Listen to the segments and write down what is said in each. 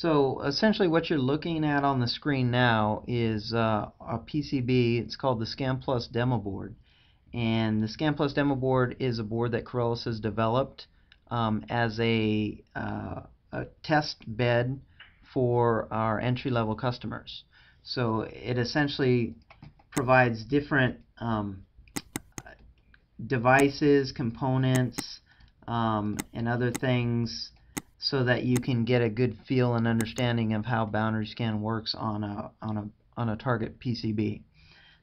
So essentially what you're looking at on the screen now is a PCB. It's called the ScanPlus Demo Board. And the ScanPlus Demo Board is a board that Corelis has developed as a test bed for our entry-level customers. So it essentially provides different devices, components, and other things so that you can get a good feel and understanding of how Boundary-Scan works on a target PCB.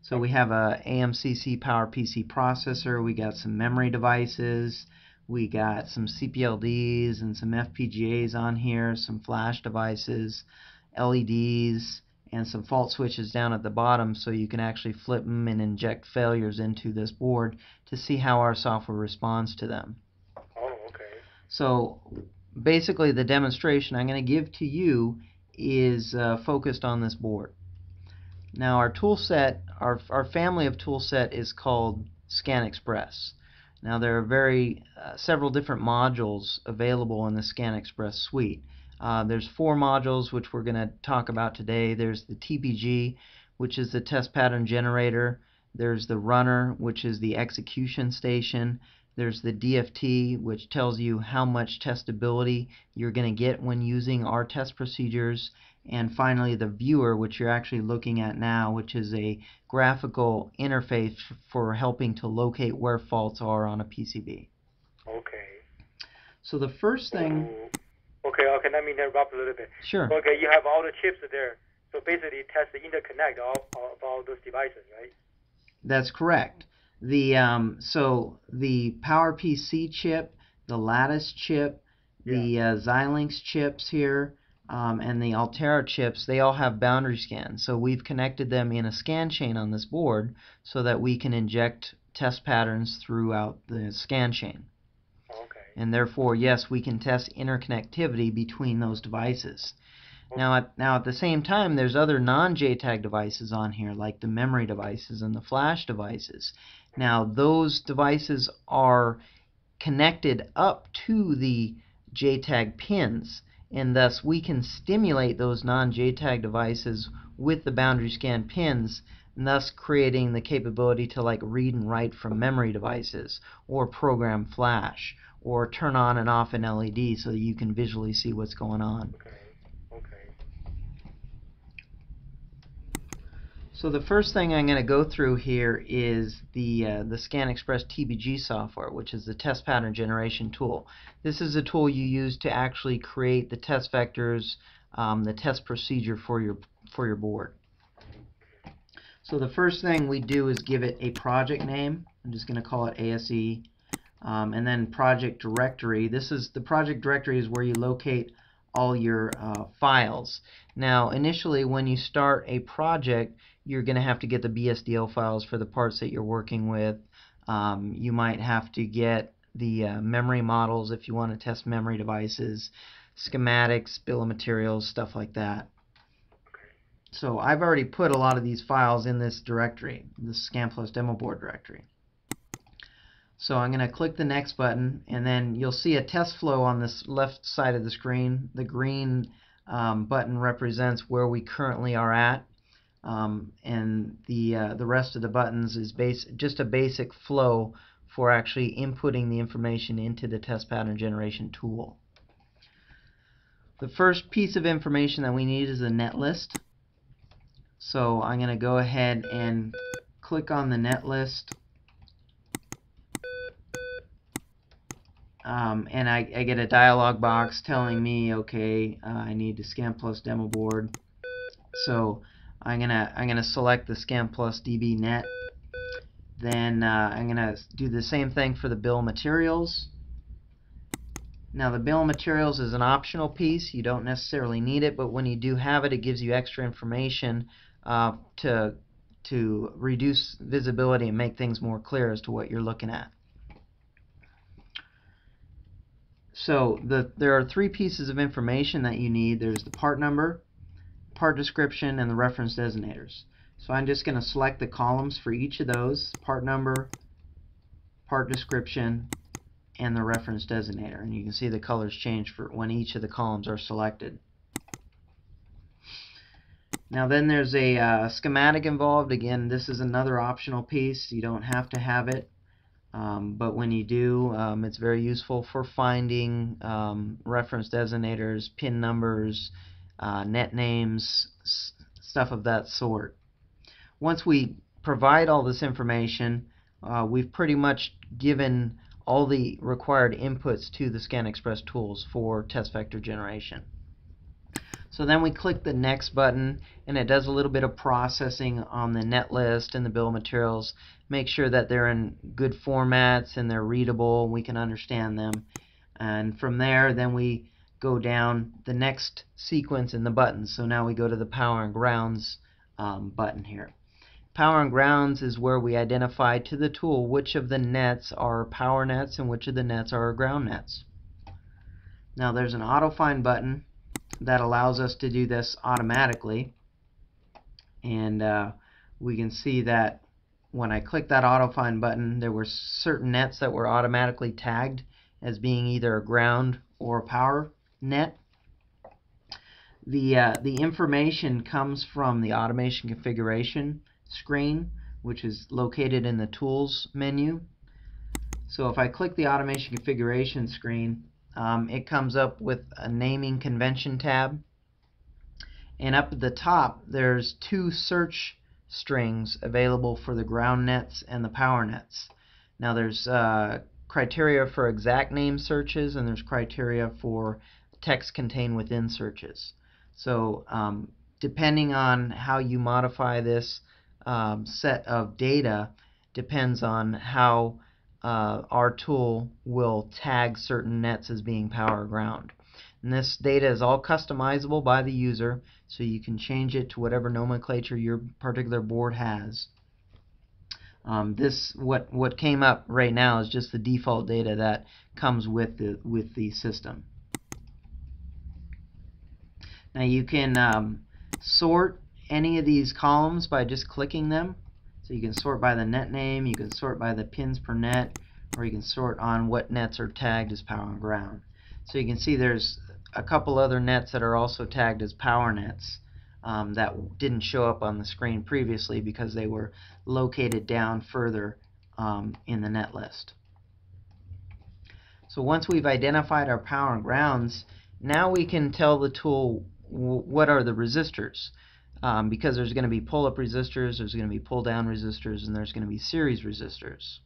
So we have a AMCC PowerPC processor, we got some memory devices, we got some CPLDs and some FPGAs on here, some flash devices, LEDs, and some fault switches down at the bottom, so you can actually flip them and inject failures into this board to see how our software responds to them. Oh, okay. So basically the demonstration I'm going to give to you is focused on this board. Now our tool set, our family of tool set is called ScanExpress. Now there are several different modules available in the ScanExpress suite. There's 4 modules which we're going to talk about today. There's the TPG, which is the test pattern generator. There's the runner, which is the execution station. There's the DFT, which tells you how much testability you're going to get when using our test procedures. And finally, the viewer, which you're actually looking at now, which is a graphical interface for helping to locate where faults are on a PCB. Okay. So the first thing... Okay, let me interrupt a little bit. Sure. Okay, you have all the chips there. So basically, test the interconnect of all those devices, right? That's correct. The so the PowerPC chip, the Lattice chip, the Xilinx chips here, and the Altera chips, they all have boundary scan. So we've connected them in a scan chain on this board so that we can inject test patterns throughout the scan chain. And therefore, yes, we can test interconnectivity between those devices. Now at the same time, there's other non-JTAG devices on here, like the memory devices and the flash devices. Now, those devices are connected up to the JTAG pins, and thus we can stimulate those non-JTAG devices with the boundary scan pins, and thus creating the capability to like read and write from memory devices or program flash, or turn on and off an LED so that you can visually see what's going on. Okay. So the first thing I'm going to go through here is the ScanExpress TPG software, which is the test pattern generation tool. This is a tool you use to actually create the test vectors, the test procedure for your board. So the first thing we do is give it a project name. I'm just going to call it ASE. And then project directory. The project directory is where you locate all your files. Now initially when you start a project, you're going to have to get the BSDL files for the parts that you're working with. You might have to get the memory models if you want to test memory devices, schematics, bill of materials, stuff like that. So I've already put a lot of these files in this directory, the ScanPlus Demo Board directory. So I'm going to click the next button, and then you'll see a test flow on this left side of the screen. The green button represents where we currently are at, and the rest of the buttons is just a basic flow for actually inputting the information into the test pattern generation tool. The first piece of information that we need is a netlist. So I'm going to go ahead and click on the netlist. And I get a dialog box telling me, okay, I need the ScanPlus Demo Board. So I'm gonna select the ScanPlus DB Net. Then I'm gonna do the same thing for the bill of materials. Now the bill of materials is an optional piece; you don't necessarily need it, but when you do have it, it gives you extra information to reduce visibility and make things more clear as to what you're looking at. So there are 3 pieces of information that you need. There's the part number, part description, and the reference designators. So I'm just going to select the columns for each of those: part number, part description, and the reference designator. And you can see the colors change for when each of the columns are selected. Now then there's a schematic involved. Again, this is another optional piece. You don't have to have it, but when you do, it's very useful for finding reference designators, pin numbers, net names, stuff of that sort. Once we provide all this information, we've pretty much given all the required inputs to the ScanExpress tools for test vector generation. So then we click the next button, and it does a little bit of processing on the net list and the bill of materials, make sure that they're in good formats and they're readable, we can understand them. And from there, then we go down the next sequence in the buttons. So now we go to the power and grounds button here. Power and grounds is where we identify to the tool which of the nets are power nets and which of the nets are ground nets. Now there's an auto find button that allows us to do this automatically, and we can see that when I click that auto find button, there were certain nets that were automatically tagged as being either a ground or a power net. The information comes from the automation configuration screen, which is located in the tools menu. So if I click the automation configuration screen, it comes up with a naming convention tab, and up at the top there's two search strings available for the ground nets and the power nets. Now there's criteria for exact name searches, and there's criteria for text contained within searches. So depending on how you modify this set of data depends on how our tool will tag certain nets as being power or ground. And this data is all customizable by the user, so you can change it to whatever nomenclature your particular board has. What came up right now is just the default data that comes with the system. Now you can sort any of these columns by just clicking them. So you can sort by the net name, you can sort by the pins per net, or you can sort on what nets are tagged as power and ground. So you can see there's a couple other nets that are also tagged as power nets that didn't show up on the screen previously because they were located down further in the net list. So once we've identified our power and grounds, now we can tell the tool what are the resistors. Because there's going to be pull-up resistors, there's going to be pull-down resistors, and there's going to be series resistors.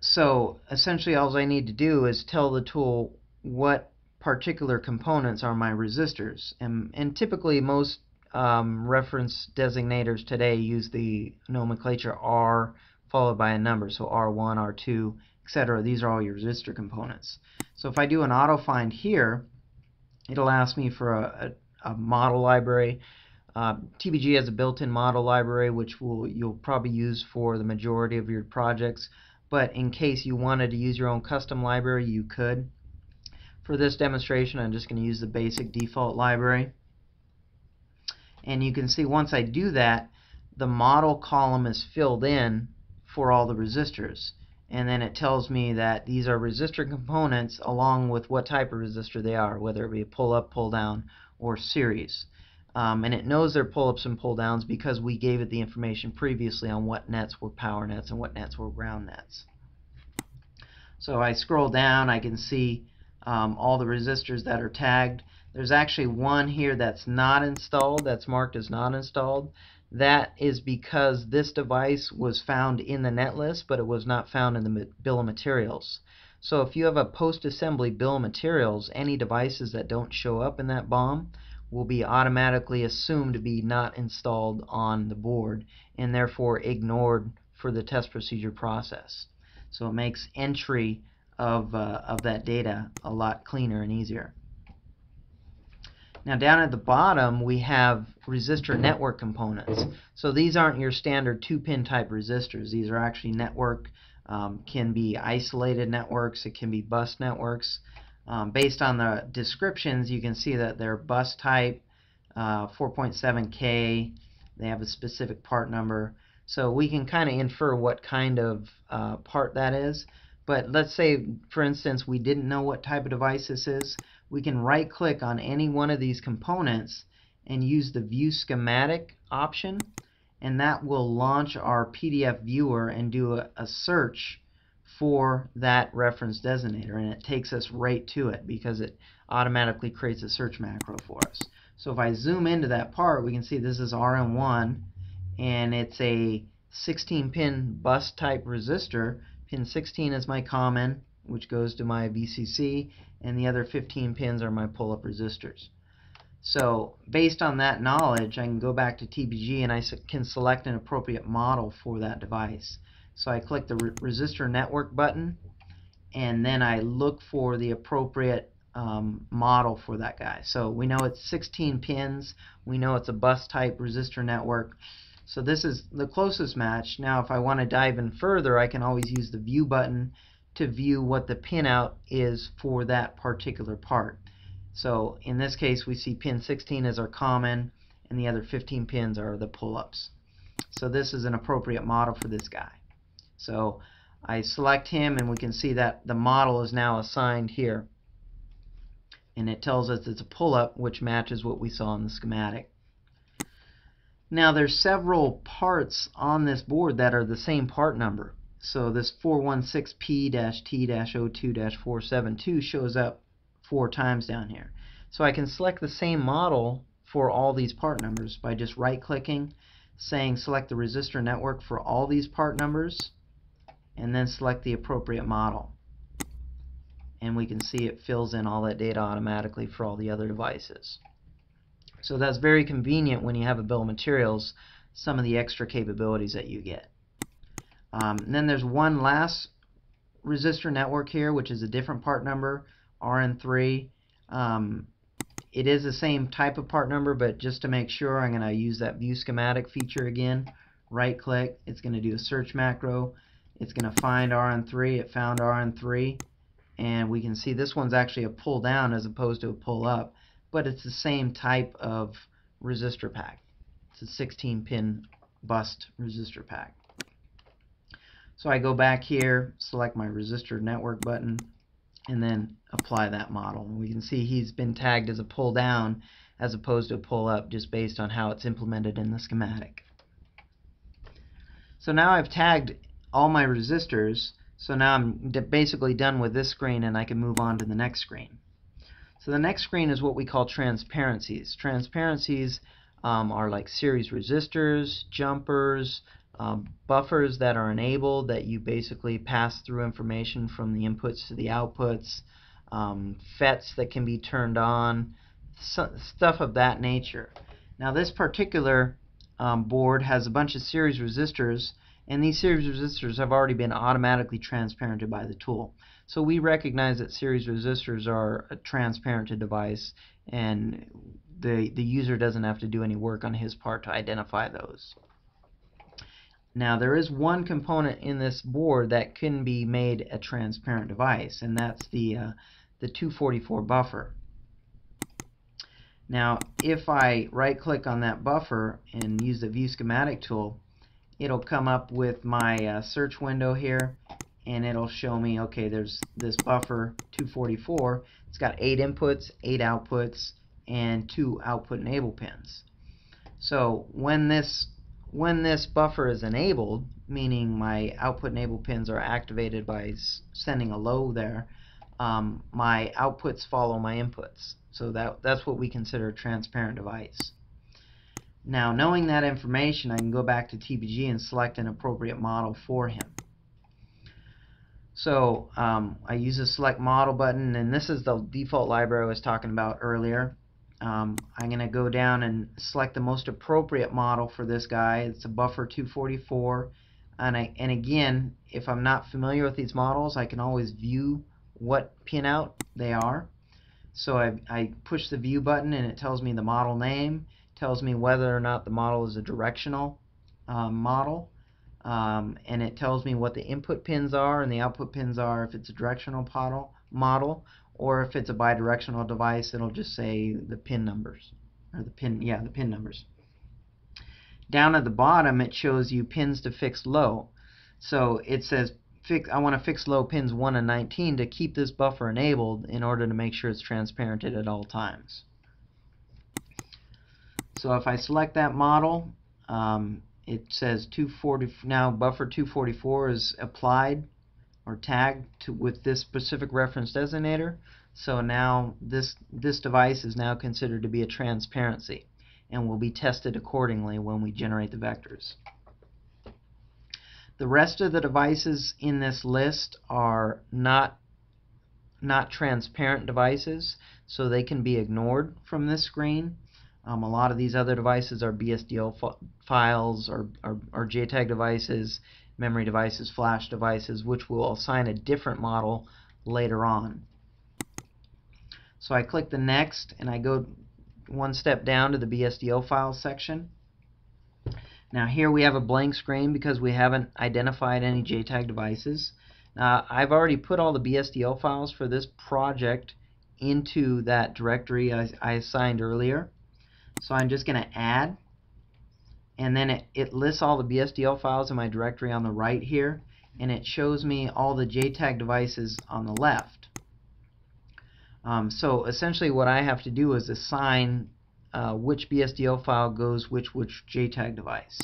So essentially all I need to do is tell the tool what particular components are my resistors. And typically most reference designators today use the nomenclature R followed by a number, so R1, R2, etc. These are all your resistor components. So if I do an auto find here, it'll ask me for a model library. TPG has a built-in model library, which you'll probably use for the majority of your projects, but in case you wanted to use your own custom library, you could. For this demonstration, I'm just going to use the basic default library. And you can see once I do that, the model column is filled in for all the resistors. And then it tells me that these are resistor components along with what type of resistor they are, whether it be a pull-up, pull-down, or series. And it knows their pull-ups and pull-downs because we gave it the information previously on what nets were power nets and what nets were ground nets. So I scroll down, I can see all the resistors that are tagged. There's actually one here that's not installed, that's marked as not installed. That is because this device was found in the net list, but it was not found in the bill of materials. So if you have a post-assembly bill of materials, any devices that don't show up in that BOM will be automatically assumed to be not installed on the board and therefore ignored for the test procedure process. So it makes entry of that data a lot cleaner and easier. Now down at the bottom we have resistor network components. So these aren't your standard 2-pin type resistors. These are actually network, can be isolated networks, it can be bus networks. Based on the descriptions you can see that they're bus type, 4.7K, they have a specific part number. So we can kind of infer what kind of part that is. But let's say for instance we didn't know what type of device this is. we can right-click on any one of these components and use the View Schematic option, and that will launch our PDF viewer and do a search for that reference designator, and it takes us right to it because it automatically creates a search macro for us. So if I zoom into that part, we can see this is RM1, and it's a 16-pin bus type resistor. Pin 16 is my common, which goes to my VCC, and the other 15 pins are my pull-up resistors. So based on that knowledge, I can go back to TPG and I can select an appropriate model for that device. So I click the resistor network button, and then I look for the appropriate model for that guy. So we know it's 16 pins. We know it's a bus type resistor network. So this is the closest match. Now if I want to dive in further, I can always use the view button to view what the pinout is for that particular part. So in this case, we see pin 16 is our common, and the other 15 pins are the pull-ups. So this is an appropriate model for this guy. So I select him, and we can see that the model is now assigned here, and it tells us it's a pull-up, which matches what we saw in the schematic. Now there's several parts on this board that are the same part number. So this 416P-T-02-472 shows up 4 times down here. So I can select the same model for all these part numbers by just right-clicking, saying select the resistor network for all these part numbers, and then select the appropriate model. And we can see it fills in all that data automatically for all the other devices. So that's very convenient when you have a bill of materials, some of the extra capabilities that you get. And then there's one last resistor network here, which is a different part number, RN3. It is the same type of part number, but just to make sure, I'm going to use that view schematic feature again. Right click, it's going to do a search macro. It's going to find RN3. It found RN3. And we can see this one's actually a pull down as opposed to a pull up, but it's the same type of resistor pack. It's a 16-pin bust resistor pack. So I go back here, select my resistor network button, and then apply that model. And we can see he's been tagged as a pull down as opposed to a pull up, just based on how it's implemented in the schematic. So now I've tagged all my resistors. So now I'm basically done with this screen, and I can move on to the next screen. So the next screen is what we call transparencies. Transparencies are like series resistors, jumpers, buffers that are enabled that you basically pass through information from the inputs to the outputs, FETs that can be turned on, stuff of that nature. Now this particular board has a bunch of series resistors, and these series resistors have already been automatically transparented by the tool. So we recognize that series resistors are a transparented device, and the user doesn't have to do any work on his part to identify those. Now there is one component in this board that can be made a transparent device, and that's the 244 buffer. Now if I right click on that buffer and use the view schematic tool, it'll come up with my search window here, and it'll show me, okay, there's this buffer 244. It's got 8 inputs, 8 outputs, and 2 output enable pins. So when this buffer is enabled, meaning my output enable pins are activated by sending a low there, my outputs follow my inputs. So that's what we consider a transparent device. Now, knowing that information, I can go back to TPG and select an appropriate model for him. So I use the select model button, and this is the default library I was talking about earlier. I'm going to go down and select the most appropriate model for this guy. It's a buffer 244. And again, if I'm not familiar with these models, I can always view what pinout they are. So I push the view button, and it tells me the model name, tells me whether or not the model is a directional model, and it tells me what the input pins are and the output pins are, if it's a directional model. Or if it's a bidirectional device, it'll just say the pin numbers, or the pin numbers. Down at the bottom, it shows you pins to fix low. So it says I want to fix low pins 1 and 19 to keep this buffer enabled in order to make sure it's transparented at all times. So if I select that model, it says 240. Now buffer 244 is applied or tagged to with this specific reference designator. So now this device is now considered to be a transparency and will be tested accordingly when we generate the vectors. The rest of the devices in this list are not transparent devices, so they can be ignored from this screen. A lot of these other devices are BSDL files or JTAG devices, memory devices, flash devices, which we'll assign a different model later on. So I click the next and I go one step down to the BSDL files section. Now here we have a blank screen because we haven't identified any JTAG devices. Now I've already put all the BSDL files for this project into that directory I assigned earlier. So I'm just going to add, and then it lists all the BSDL files in my directory on the right here, and it shows me all the JTAG devices on the left. So essentially what I have to do is assign which BSDL file goes which JTAG device.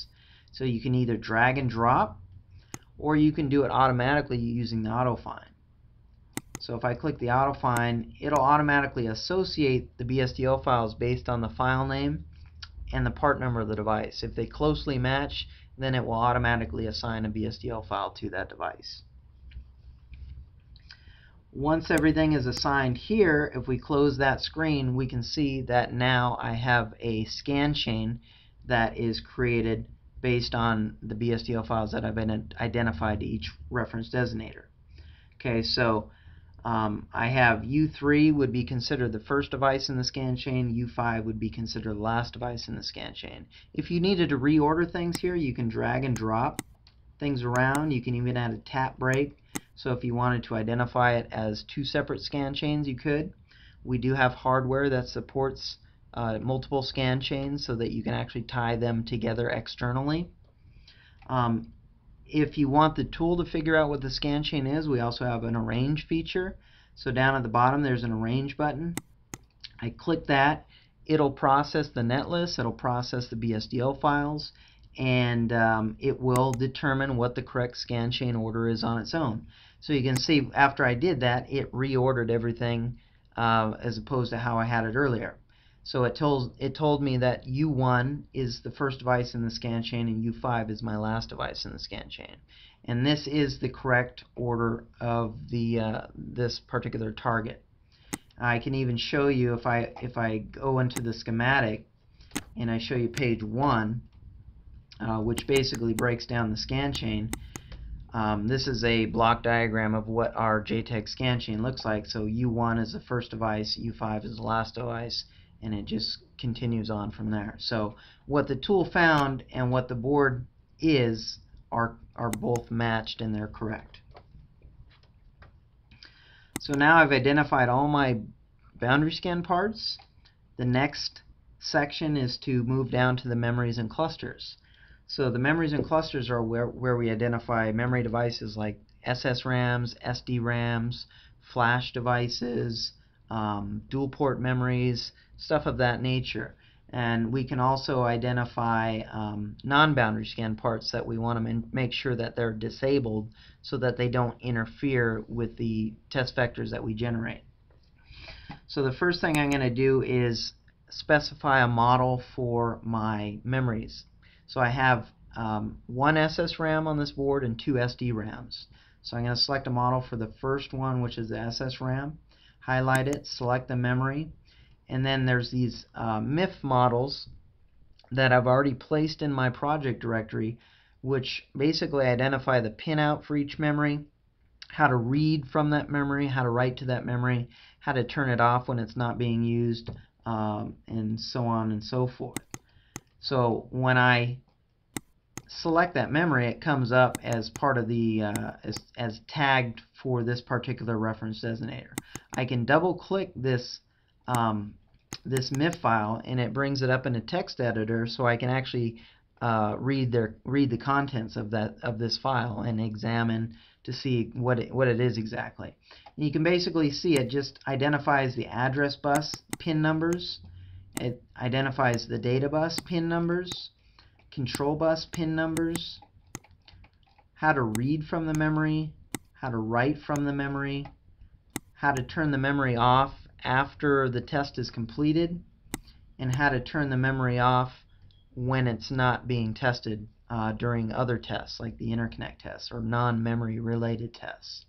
So you can either drag and drop, or you can do it automatically using the AutoFind. So if I click the AutoFind, it'll automatically associate the BSDL files based on the file name and the part number of the device. If they closely match, then it will automatically assign a BSDL file to that device. Once everything is assigned here, if we close that screen, we can see that now I have a scan chain that is created based on the BSDL files that I've identified to each reference designator. Okay, so I have U3 would be considered the first device in the scan chain, U5 would be considered the last device in the scan chain. If you needed to reorder things here, you can drag and drop things around. You can even add a tap break. So if you wanted to identify it as two separate scan chains, you could. We do have hardware that supports multiple scan chains so that you can actually tie them together externally. If you want the tool to figure out what the scan chain is, we also have an arrange feature. So down at the bottom there's an arrange button. I click that. It'll process the netlist, it'll process the BSDL files, and it will determine what the correct scan chain order is on its own. So you can see after I did that, it reordered everything as opposed to how I had it earlier. So it told me that U1 is the first device in the scan chain and U5 is my last device in the scan chain. And this is the correct order of the this particular target. I can even show you if I go into the schematic and I show you page 1, which basically breaks down the scan chain. This is a block diagram of what our JTAG scan chain looks like. So U1 is the first device, U5 is the last device, and it just continues on from there. So what the tool found and what the board is are both matched and they're correct. So now I've identified all my boundary scan parts. The next section is to move down to the memories and clusters. So the memories and clusters are where we identify memory devices like SSRAMs, SDRAMs, flash devices, dual port memories, stuff of that nature. And we can also identify non-boundary scan parts that we want to make sure that they're disabled so that they don't interfere with the test vectors that we generate. So the first thing I'm going to do is specify a model for my memories. So I have one SSRAM on this board and two SDRAMs. So I'm going to select a model for the first one, which is the SSRAM, highlight it, select the memory, and then there's these MIF models that I've already placed in my project directory, which basically identify the pinout for each memory, how to read from that memory, how to write to that memory, how to turn it off when it's not being used, and so on and so forth. So when I select that memory, it comes up as part of the as tagged for this particular reference designator. I can double click this this MIF file and it brings it up in a text editor, so I can actually read the contents of this file and examine to see what it is exactly. And you can basically see it just identifies the address bus pin numbers. It identifies the data bus pin numbers, control bus pin numbers, how to read from the memory, how to write from the memory, how to turn the memory off after the test is completed, and how to turn the memory off when it's not being tested during other tests like the interconnect tests or non-memory related tests.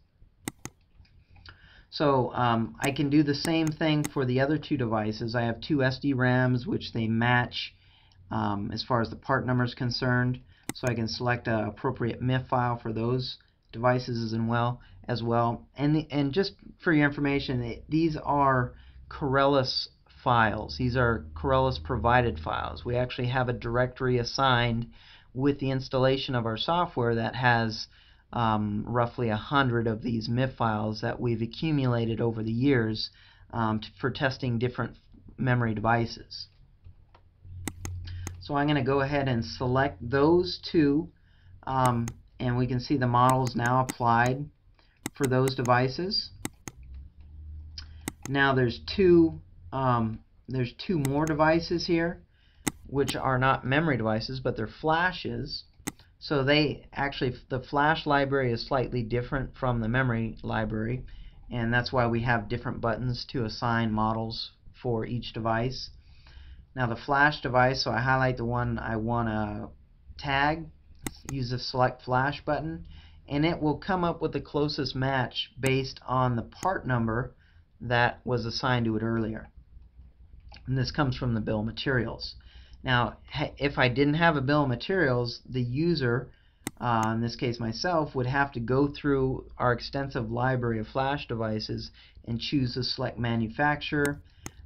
So I can do the same thing for the other two devices. I have two SDRAMs which they match as far as the part number is concerned, so I can select an appropriate MIF file for those devices as well. And just for your information, these are Corelis files. These are Corelis provided files. We actually have a directory assigned with the installation of our software that has roughly 100 of these MIF files that we've accumulated over the years for testing different memory devices. So I'm going to go ahead and select those two, and we can see the models now applied for those devices. Now there's two more devices here which are not memory devices, but they're flashes. So they actually, the flash library is slightly different from the memory library, and that's why we have different buttons to assign models for each device. Now the flash device, so I highlight the one I want to tag, use the select flash button, and it will come up with the closest match based on the part number that was assigned to it earlier. And this comes from the bill of materials. Now, if I didn't have a bill of materials, the user, in this case myself, would have to go through our extensive library of flash devices and choose the select manufacturer,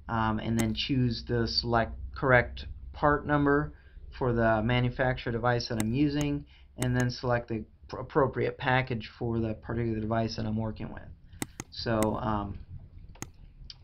and then choose the select correct part number for the manufacturer device that I'm using, and then select the appropriate package for the particular device that I'm working with. So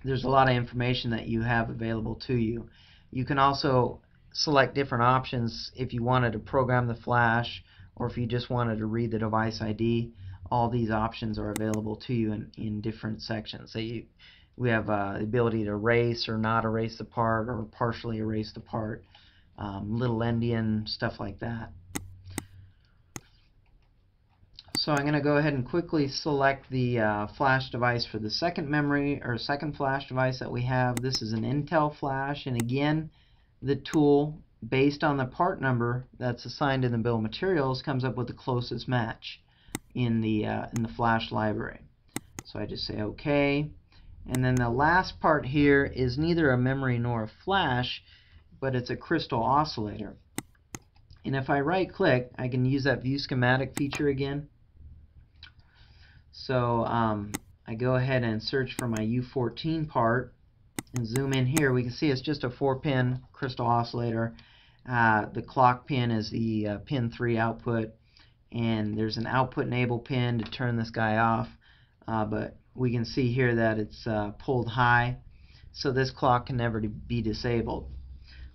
there's a lot of information that you have available to you. You can also select different options if you wanted to program the flash or if you just wanted to read the device ID. All these options are available to you in different sections. So we have the ability to erase or not erase the part or partially erase the part, little endian, stuff like that. So I'm going to go ahead and quickly select the flash device for the second memory or second flash device that we have. This is an Intel flash, and again the tool, based on the part number that's assigned in the bill of materials, comes up with the closest match in the flash library. So I just say OK, and then the last part here is neither a memory nor a flash, but it's a crystal oscillator. And if I right click, I can use that view schematic feature again. So I go ahead and search for my U14 part and zoom in here. We can see it's just a 4-pin crystal oscillator. The clock pin is the pin 3 output, and there's an output enable pin to turn this guy off. But we can see here that it's pulled high, so this clock can never be disabled.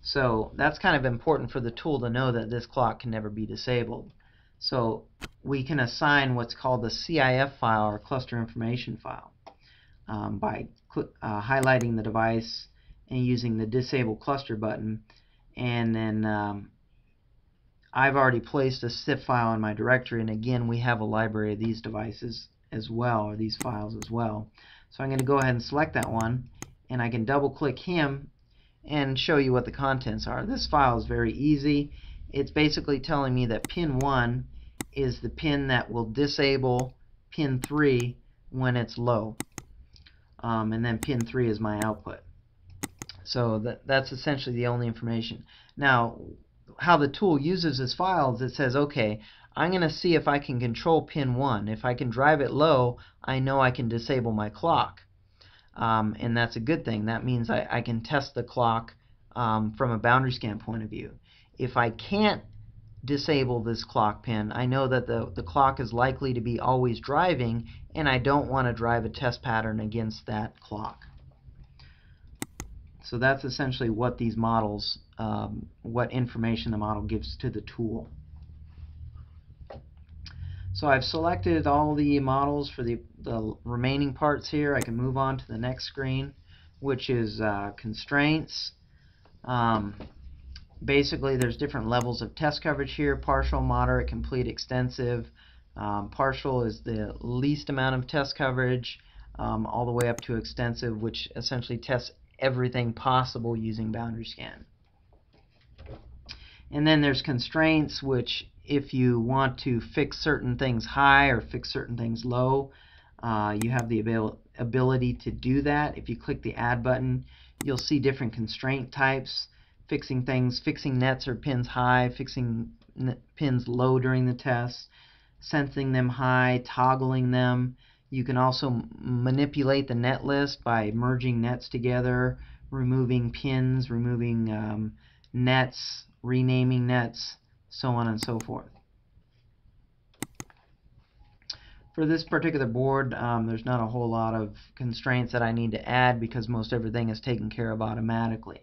So that's kind of important for the tool to know that this clock can never be disabled. So we can assign what's called the CIF file or cluster information file by highlighting the device and using the disable cluster button. And then I've already placed a CIF file in my directory, and again we have a library of these devices as well, or these files as well. So I'm going to go ahead and select that one, and I can double click him and show you what the contents are. This file is very easy. It's basically telling me that pin 1 is the pin that will disable pin 3 when it's low, and then pin 3 is my output. So that's essentially the only information. Now how the tool uses this file is it says, okay, I'm going to see if I can control pin 1. If I can drive it low, I know I can disable my clock, and that's a good thing. That means I can test the clock from a boundary scan point of view. If I can't disable this clock pin, I know that the clock is likely to be always driving, and I don't want to drive a test pattern against that clock. So that's essentially what these models, what information the model gives to the tool. So I've selected all the models for the remaining parts here. I can move on to the next screen, which is constraints. Basically, there's different levels of test coverage here: partial, moderate, complete, extensive. Partial is the least amount of test coverage, all the way up to extensive, which essentially tests everything possible using Boundary-Scan. And then there's constraints, which if you want to fix certain things high or fix certain things low, you have the ability to do that. If you click the Add button, you'll see different constraint types: fixing things, fixing nets or pins high, fixing pins low during the test, sensing them high, toggling them. You can also manipulate the net list by merging nets together, removing pins, removing nets, renaming nets, so on and so forth. For this particular board, there's not a whole lot of constraints that I need to add because most everything is taken care of automatically.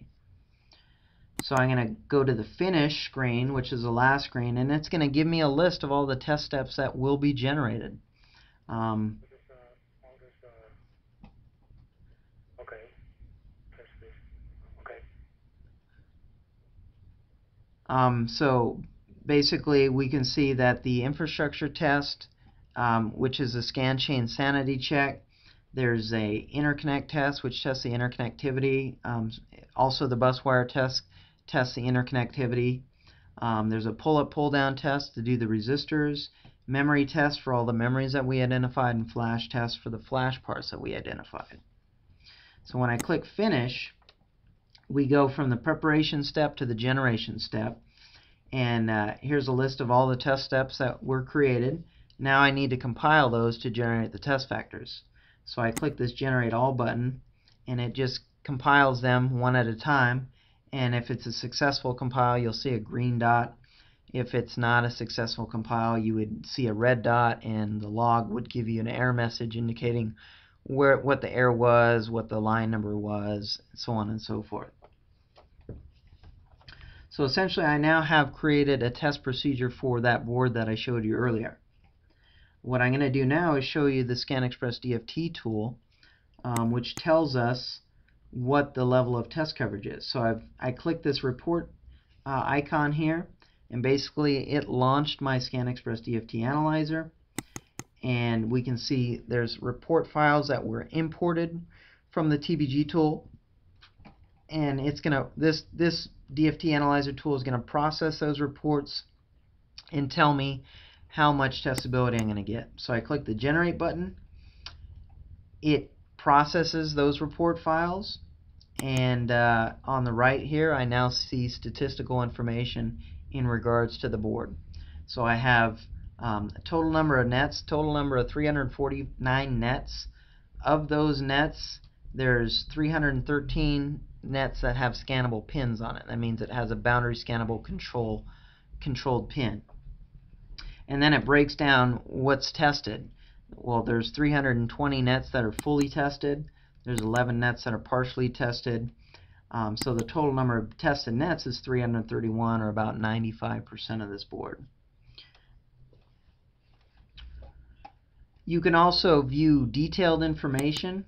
So I'm going to go to the Finish screen, which is the last screen, and it's going to give me a list of all the test steps that will be generated. So basically we can see that the infrastructure test, which is a scan chain sanity check. There's a interconnect test, which tests the interconnectivity. Also the bus wire test tests the interconnectivity. There's a pull-up, pull-down test to do the resistors, memory test for all the memories that we identified, and flash test for the flash parts that we identified. So when I click Finish, we go from the preparation step to the generation step, and here's a list of all the test steps that were created. Now I need to compile those to generate the test factors. So I click this Generate All button, and it just compiles them one at a time, and if it's a successful compile, you'll see a green dot. If it's not a successful compile, you would see a red dot, and the log would give you an error message indicating where, what the error was, what the line number was, so on and so forth. So essentially I now have created a test procedure for that board that I showed you earlier. What I'm going to do now is show you the ScanExpress DFT tool, which tells us what the level of test coverage is. So I click this report icon here, and basically it launched my ScanExpress DFT analyzer, and we can see there's report files that were imported from the TPG tool, and it's going to, this DFT analyzer tool is going to process those reports and tell me how much testability I'm going to get. So I click the Generate button. It processes those report files, and on the right here I now see statistical information in regards to the board. So I have a total number of nets, total number of 349 nets. Of those nets, there's 313 nets that have scannable pins on it. That means it has a boundary scannable controlled pin. And then it breaks down what's tested. Well, there's 320 nets that are fully tested. There's 11 nets that are partially tested. So the total number of tested nets is 331, or about 95% of this board. You can also view detailed information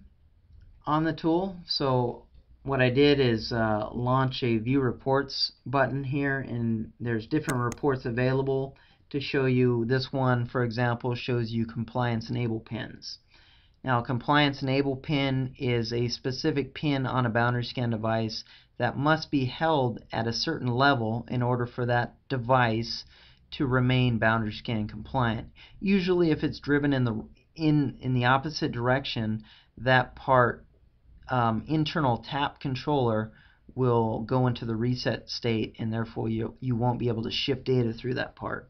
on the tool. So what I did is launch a View Reports button here, and there's different reports available to show you. This one, for example, shows you compliance enable pins. Now, a compliance enable pin is a specific pin on a boundary scan device that must be held at a certain level in order for that device to remain boundary scan compliant. Usually, if it's driven in the opposite direction, that part internal tap controller will go into the reset state, and therefore you won't be able to shift data through that part.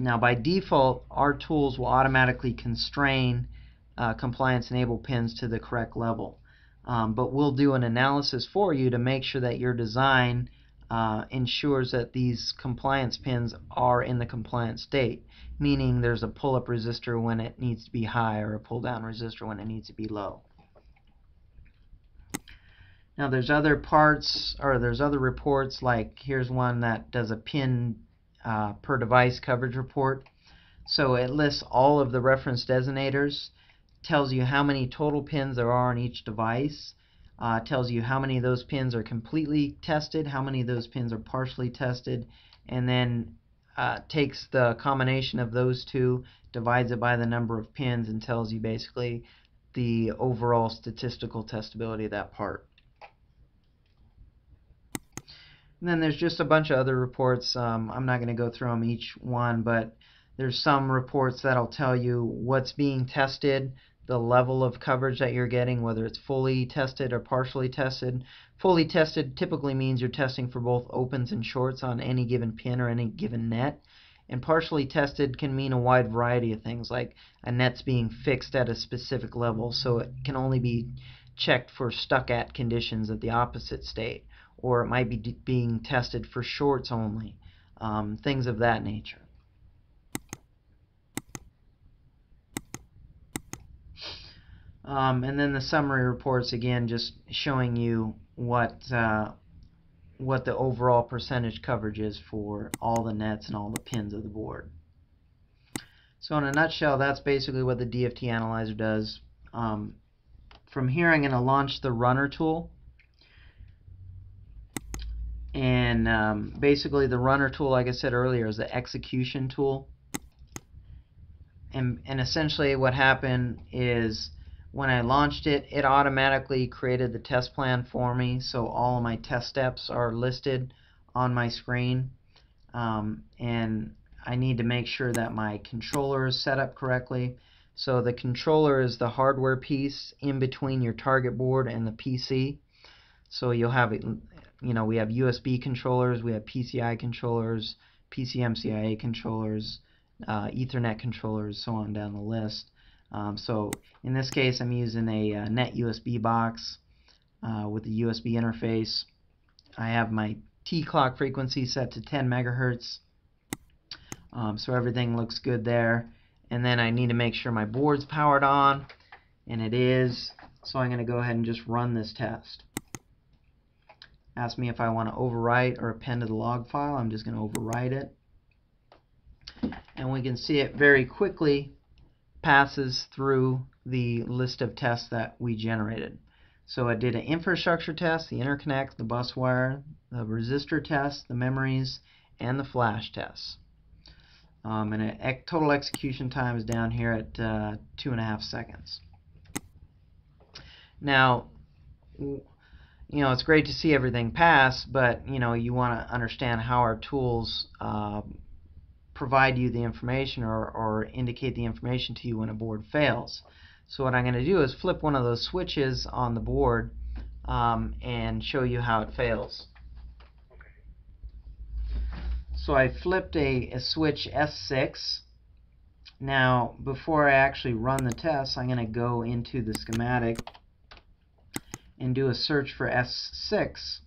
Now, by default, our tools will automatically constrain compliance enable pins to the correct level. But we'll do an analysis for you to make sure that your design ensures that these compliance pins are in the compliant state, meaning there's a pull-up resistor when it needs to be high or a pull-down resistor when it needs to be low. Now there's other parts, or there's other reports, like here's one that does a pin per device coverage report. So it lists all of the reference designators, tells you how many total pins there are on each device, tells you how many of those pins are completely tested, how many of those pins are partially tested, and then takes the combination of those two, divides it by the number of pins, and tells you basically the overall statistical testability of that part. And then there's just a bunch of other reports. I'm not going to go through them each one, but there's some reports that'll tell you what's being tested, the level of coverage that you're getting, whether it's fully tested or partially tested. Fully tested typically means you're testing for both opens and shorts on any given pin or any given net. And partially tested can mean a wide variety of things, like a net's being fixed at a specific level, so it can only be checked for stuck-at conditions at the opposite state, or it might be being tested for shorts only, things of that nature. And then the summary reports, again, just showing you what the overall percentage coverage is for all the nets and all the pins of the board. So in a nutshell, that's basically what the DFT analyzer does. From here, I'm going to launch the runner tool. And basically, the runner tool, like I said earlier, is the execution tool. And essentially, what happened is, when I launched it, it automatically created the test plan for me, so all of my test steps are listed on my screen. And I need to make sure that my controller is set up correctly. So the controller is the hardware piece in between your target board and the PC. So you'll have, we have USB controllers, we have PCI controllers, PCMCIA controllers, Ethernet controllers, so on down the list. So in this case, I'm using a net USB box with a USB interface. I have my T clock frequency set to 10 megahertz, so everything looks good there. And then I need to make sure my board's powered on, and it is. So I'm going to go ahead and just run this test. Ask me if I want to overwrite or append to the log file. I'm just going to overwrite it, and we can see it very quickly passes through the list of tests that we generated. So I did an infrastructure test, the interconnect, the bus wire, the resistor test, the memories, and the flash tests. And total execution time is down here at 2.5 seconds. Now, it's great to see everything pass, but you want to understand how our tools provide you the information or indicate the information to you when a board fails. So what I'm going to do is flip one of those switches on the board and show you how it fails. So I flipped a switch S6. Now before I actually run the test, I'm going to go into the schematic and do a search for S6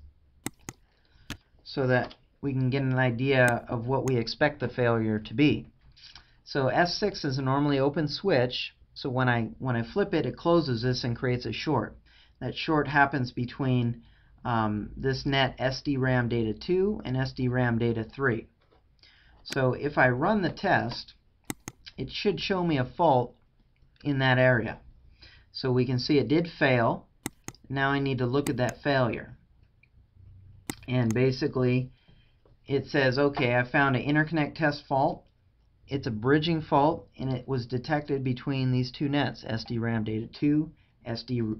so that we can get an idea of what we expect the failure to be. So S6 is a normally open switch, so when I flip it, it closes this and creates a short. That short happens between this net SDRAM data 2 and SDRAM data 3. So if I run the test, it should show me a fault in that area. So we can see it did fail. Now I need to look at that failure. And basically, it says, okay, I found an interconnect test fault. It's a bridging fault, and it was detected between these two nets, SDRAM data 2, SD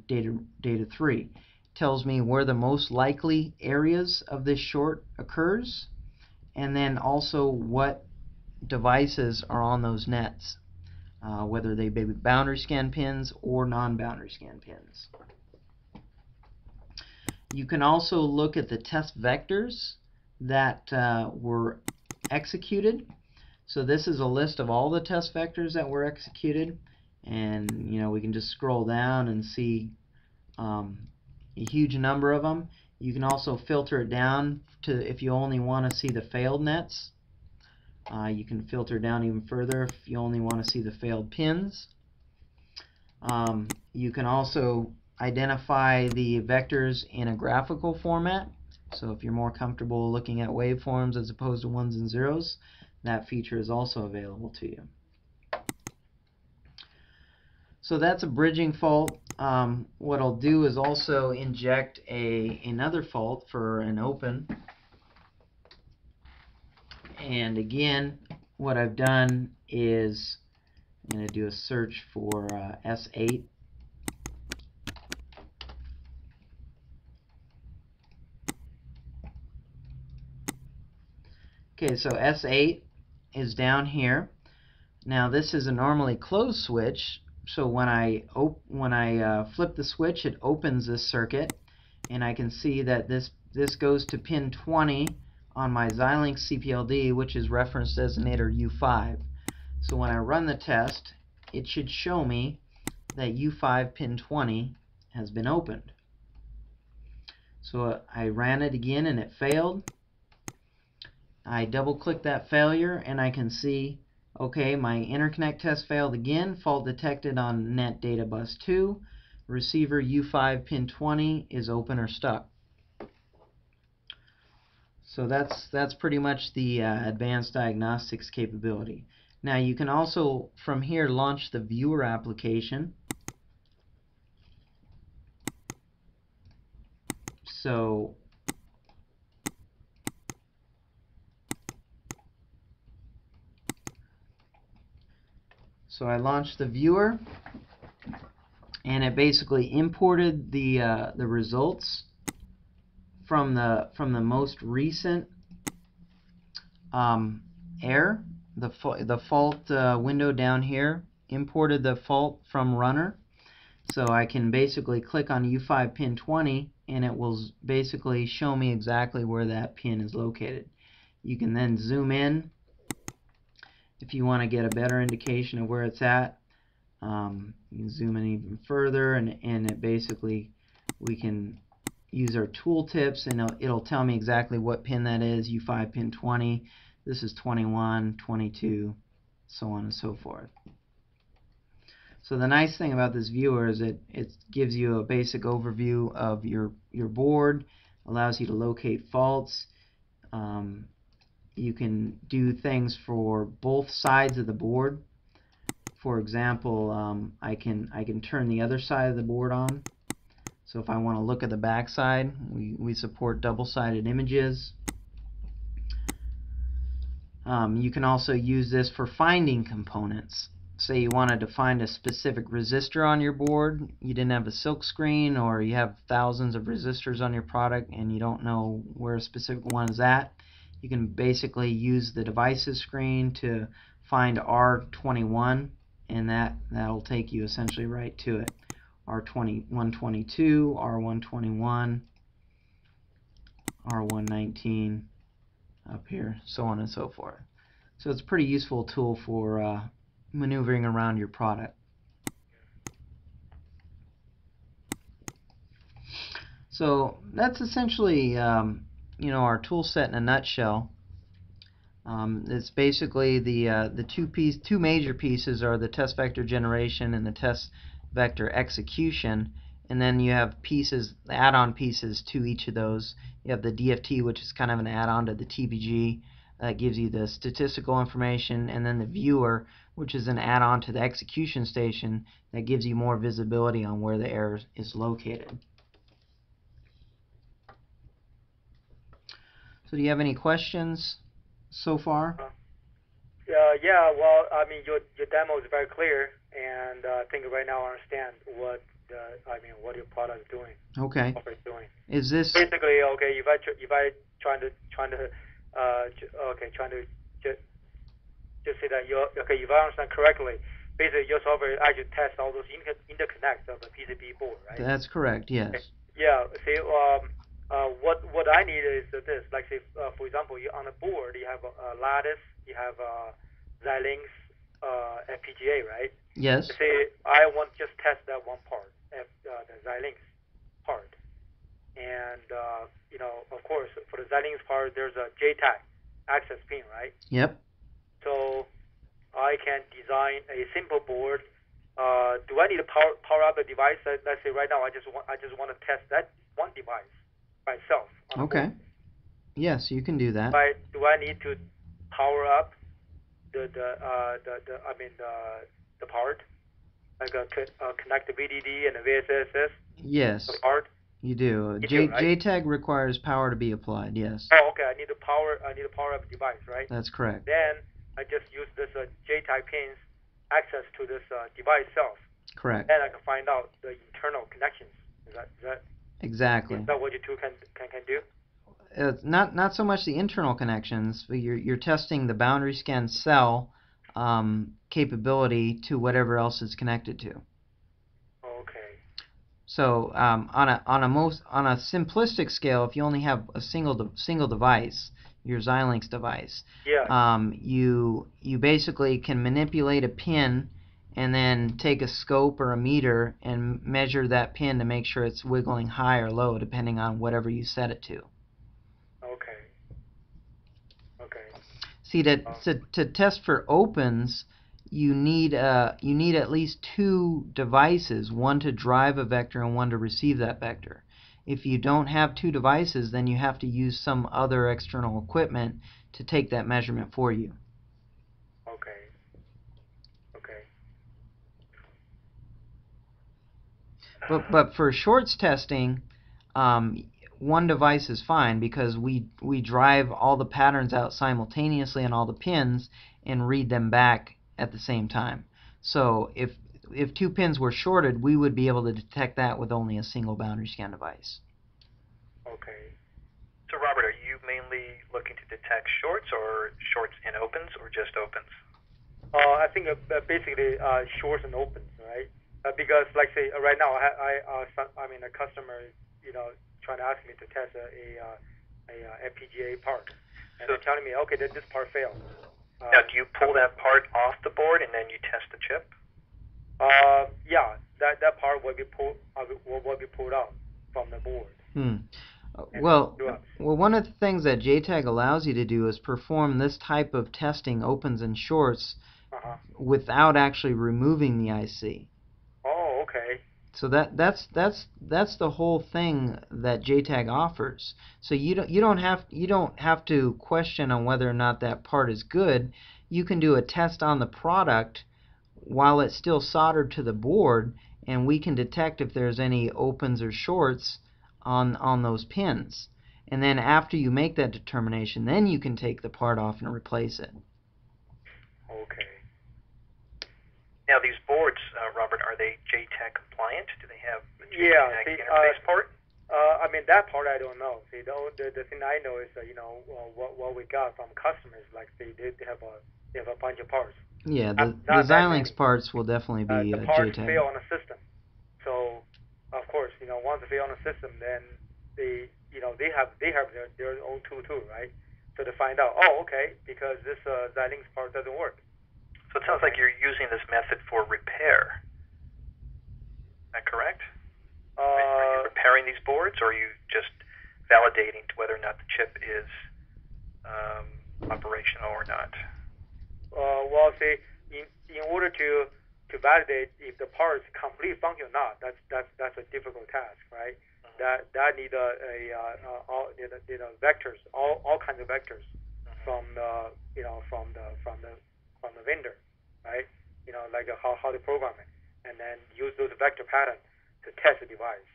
data 3. Tells me where the most likely areas of this short occurs, and then also what devices are on those nets, whether they be boundary scan pins or non-boundary scan pins. You can also look at the test vectors that were executed. So this is a list of all the test vectors that were executed, and we can just scroll down and see a huge number of them. You can also filter it down to, if you only want to see the failed nets. You can filter down even further if you only want to see the failed pins. You can also identify the vectors in a graphical format. So if you're more comfortable looking at waveforms as opposed to ones and zeros, that feature is also available to you. So that's a bridging fault. What I'll do is also inject another fault for an open. And again, what I've done is I'm going to do a search for S8. Okay, so S8 is down here. Now this is a normally closed switch, so when I flip the switch, it opens this circuit, and I can see that this goes to pin 20 on my Xilinx CPLD, which is reference designator U5. So when I run the test, it should show me that U5 pin 20 has been opened. So I ran it again and it failed. I double click that failure and I can see, okay, my interconnect test failed again, fault detected on net data bus 2, receiver U5 pin 20 is open or stuck. So that's pretty much the advanced diagnostics capability. Now you can also from here launch the viewer application. So I launched the viewer, and it basically imported the results from the most recent error, the fault window down here, imported the fault from runner. So I can basically click on U5 pin 20, and it will basically show me exactly where that pin is located. You can then zoom in if you want to get a better indication of where it's at. You can zoom in even further, and it basically, we can use our tooltips, and it'll tell me exactly what pin that is. U5 pin 20, this is 21, 22, so on and so forth. So the nice thing about this viewer is it gives you a basic overview of your board, allows you to locate faults. You can do things for both sides of the board. For example, I can turn the other side of the board on. So if I want to look at the back side, we support double-sided images. You can also use this for finding components. Say you wanted to find a specific resistor on your board, you didn't have a silk screen, or you have thousands of resistors on your product and you don't know where a specific one is at. You can basically use the devices screen to find R21, and that'll take you essentially right to it. R122, R121, R119 up here, so on and so forth. So it's a pretty useful tool for maneuvering around your product. So that's essentially you know, our tool set in a nutshell. It's basically the two major pieces are the test vector generation and the test vector execution, and then you have pieces, add-on pieces to each of those. You have the DFT, which is kind of an add-on to the TPG that gives you the statistical information, and then the viewer, which is an add-on to the execution station that gives you more visibility on where the error is located. So do you have any questions so far? Yeah, well, I mean, your demo is very clear, and I think right now I understand what your product is doing. Okay. What it's doing. Is this basically okay? If I just say that you're okay. If I understand correctly, basically your software actually tests all those interconnects of the PCB board, right? That's correct. Yes. Okay. Yeah. See, what I need is this. Like, say, for example, you on a board, you have Lattice, you have Xilinx, FPGA, right? Yes. Say I want to just test that one part, the Xilinx part, and you know, of course, for the Xilinx part, there's a JTAG access pin, right? Yep. So I can design a simple board do I need to power up the device? Let's say right now I just want to test that one device myself. Okay. Yes, you can do that. But do I need to power up the part, like connect the VDD and the VSSS? Yes. The part. You do. JTAG requires power to be applied. Yes. Oh, okay. I need to power up the device, right? That's correct. Then I just use this JTAG pins access to this device itself. Correct. Then I can find out the internal connections. Is that exactly? Is that what you two can do? It's not so much the internal connections, but you're testing the boundary scan cell capability to whatever else it's connected to. Okay. So on a simplistic scale, if you only have a single device, your Xilinx device, yeah, you basically can manipulate a pin and then take a scope or a meter and measure that pin to make sure it's wiggling high or low depending on whatever you set it to. See, to test for opens, you need at least two devices, one to drive a vector and one to receive that vector. If you don't have two devices, then you have to use some other external equipment to take that measurement for you. Okay. Okay. But for shorts testing, one device is fine because we drive all the patterns out simultaneously on all the pins and read them back at the same time. So if two pins were shorted, we would be able to detect that with only a single boundary scan device. Okay. So Robert, are you mainly looking to detect shorts or shorts and opens or just opens? I think basically shorts and opens, right? Because like say right now I mean a customer, you know, trying to ask me to test a FPGA part, and so they're telling me, okay, this part failed. Now, do you pull that part off the board and then you test the chip? Yeah, that part will be pulled out from the board. Hmm. Well, one of the things that JTAG allows you to do is perform this type of testing, opens and shorts, without actually removing the IC. Oh, okay. So that's the whole thing that JTAG offers. So you don't have to question on whether or not that part is good. You can do a test on the product while it's still soldered to the board, and we can detect if there's any opens or shorts on those pins. And then after you make that determination, then you can take the part off and replace it. Okay. Now these boards, Robert, are they JTAG compliant? Do they have the JTAG interface part? I mean that part I don't know. See, the thing I know is you know what we got from customers. Like they have a bunch of parts. Yeah, the Xilinx parts will definitely be the parts JTAG. Fail on the system. So of course, you know, once they fail on the system, then they have their own tool too, right? So to find out, oh okay, because this Xilinx part doesn't work. So it sounds like you're using this method for repair. Is that correct? Are you repairing these boards, or are you just validating whether or not the chip is operational or not? Well, see, in order to validate if the part's completely functional or not, that's a difficult task, right? Mm-hmm. That need vectors, all kinds of vectors, mm-hmm, from the vendor, right? You know, like how to program it, and then use those vector patterns to test the device.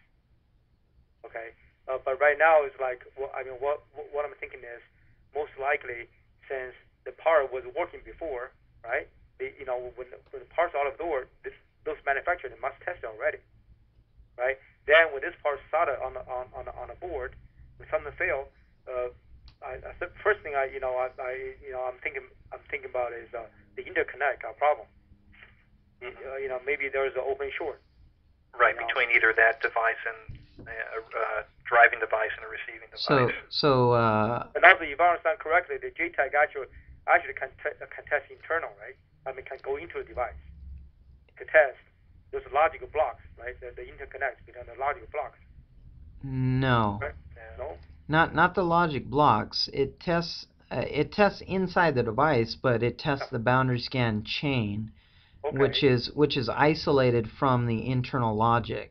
Okay, but right now it's like, well, I mean, what I'm thinking is most likely since the part was working before, right? You know, when the part's out of the door, those manufacturers must test it already, right? Then when this part's soldered on the board, when something fails, the first thing I'm thinking about is the interconnect problem. Mm-hmm. You know, maybe there's an open short. Right, between either that device and a driving device and a receiving device. So and also, if I understand correctly, the JTAG actually can test internal, right? I mean, can go into a device to test those logical blocks, right? The interconnects between the logical blocks. No. Right? No. Not the logic blocks. It tests inside the device, but it tests the boundary scan chain Okay. Which is isolated from the internal logic.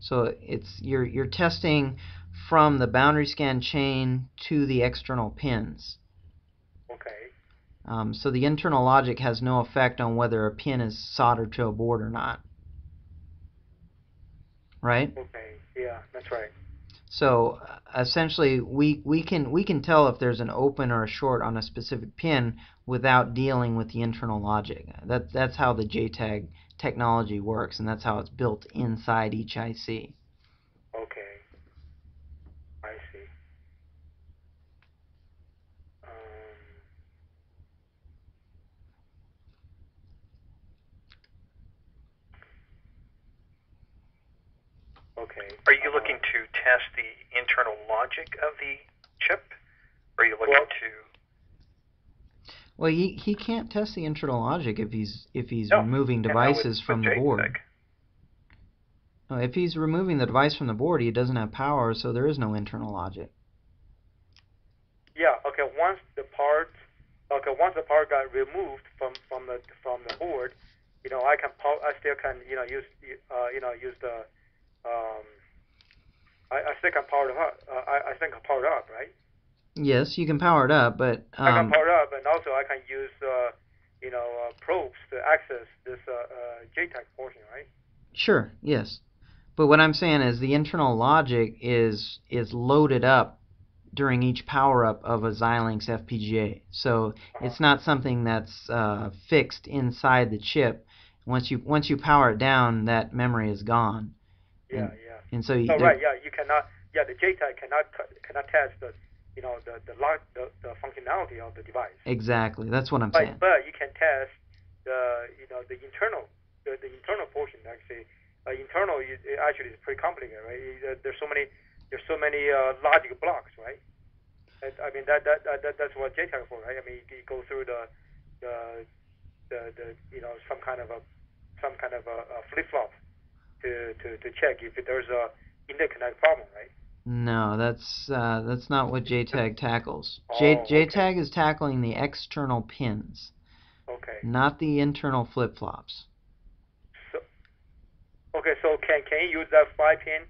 So it's you're testing from the boundary scan chain to the external pins. Okay. So the internal logic has no effect on whether a pin is soldered to a board or not. Right? Okay. Yeah, that's right. So essentially, we can tell if there's an open or a short on a specific pin without dealing with the internal logic. That's how the JTAG technology works, and that's how it's built inside each IC. Okay, I see. Okay. Are you looking to test the internal logic of the chip? Or are you looking to? Well, he can't test the internal logic if he's removing devices from the board. No, if he's removing the device from the board, he doesn't have power, so there is no internal logic. Yeah. Okay. Once the part got removed from the board, you know, I still can use the. I think I powered up, right? Yes, you can power it up, but I can power it up, and also I can use probes to access this JTAG portion, right? Sure. Yes, but what I'm saying is the internal logic is loaded up during each power up of a Xilinx FPGA, so it's not something that's fixed inside the chip. Once you power it down, that memory is gone. And so the JTAG cannot test the functionality of the device. Exactly, that's what I'm saying. But you can test the internal portion. Actually, internal it actually is pretty complicated, right? There's so many logic blocks, right? I mean that's what JTAG is for, right? I mean you go through some kind of a flip flop. To check if there's a interconnect problem, right? No, that's not what JTAG tackles. JTAG is tackling the external pins, okay, not the internal flip flops. So, okay, so can you use that 5 pin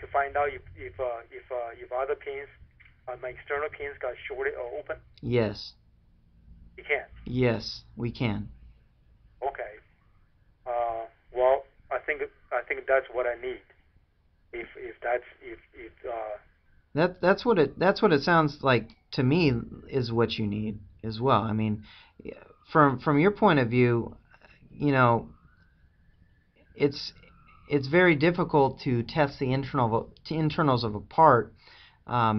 to find out if other pins, my external pins, got shorted or open? Yes. You can. Yes, we can. Okay. Well. I think that's what I need. That's what it sounds like to me is what you need as well. I mean, from your point of view, you know, it's very difficult to test the internals of a part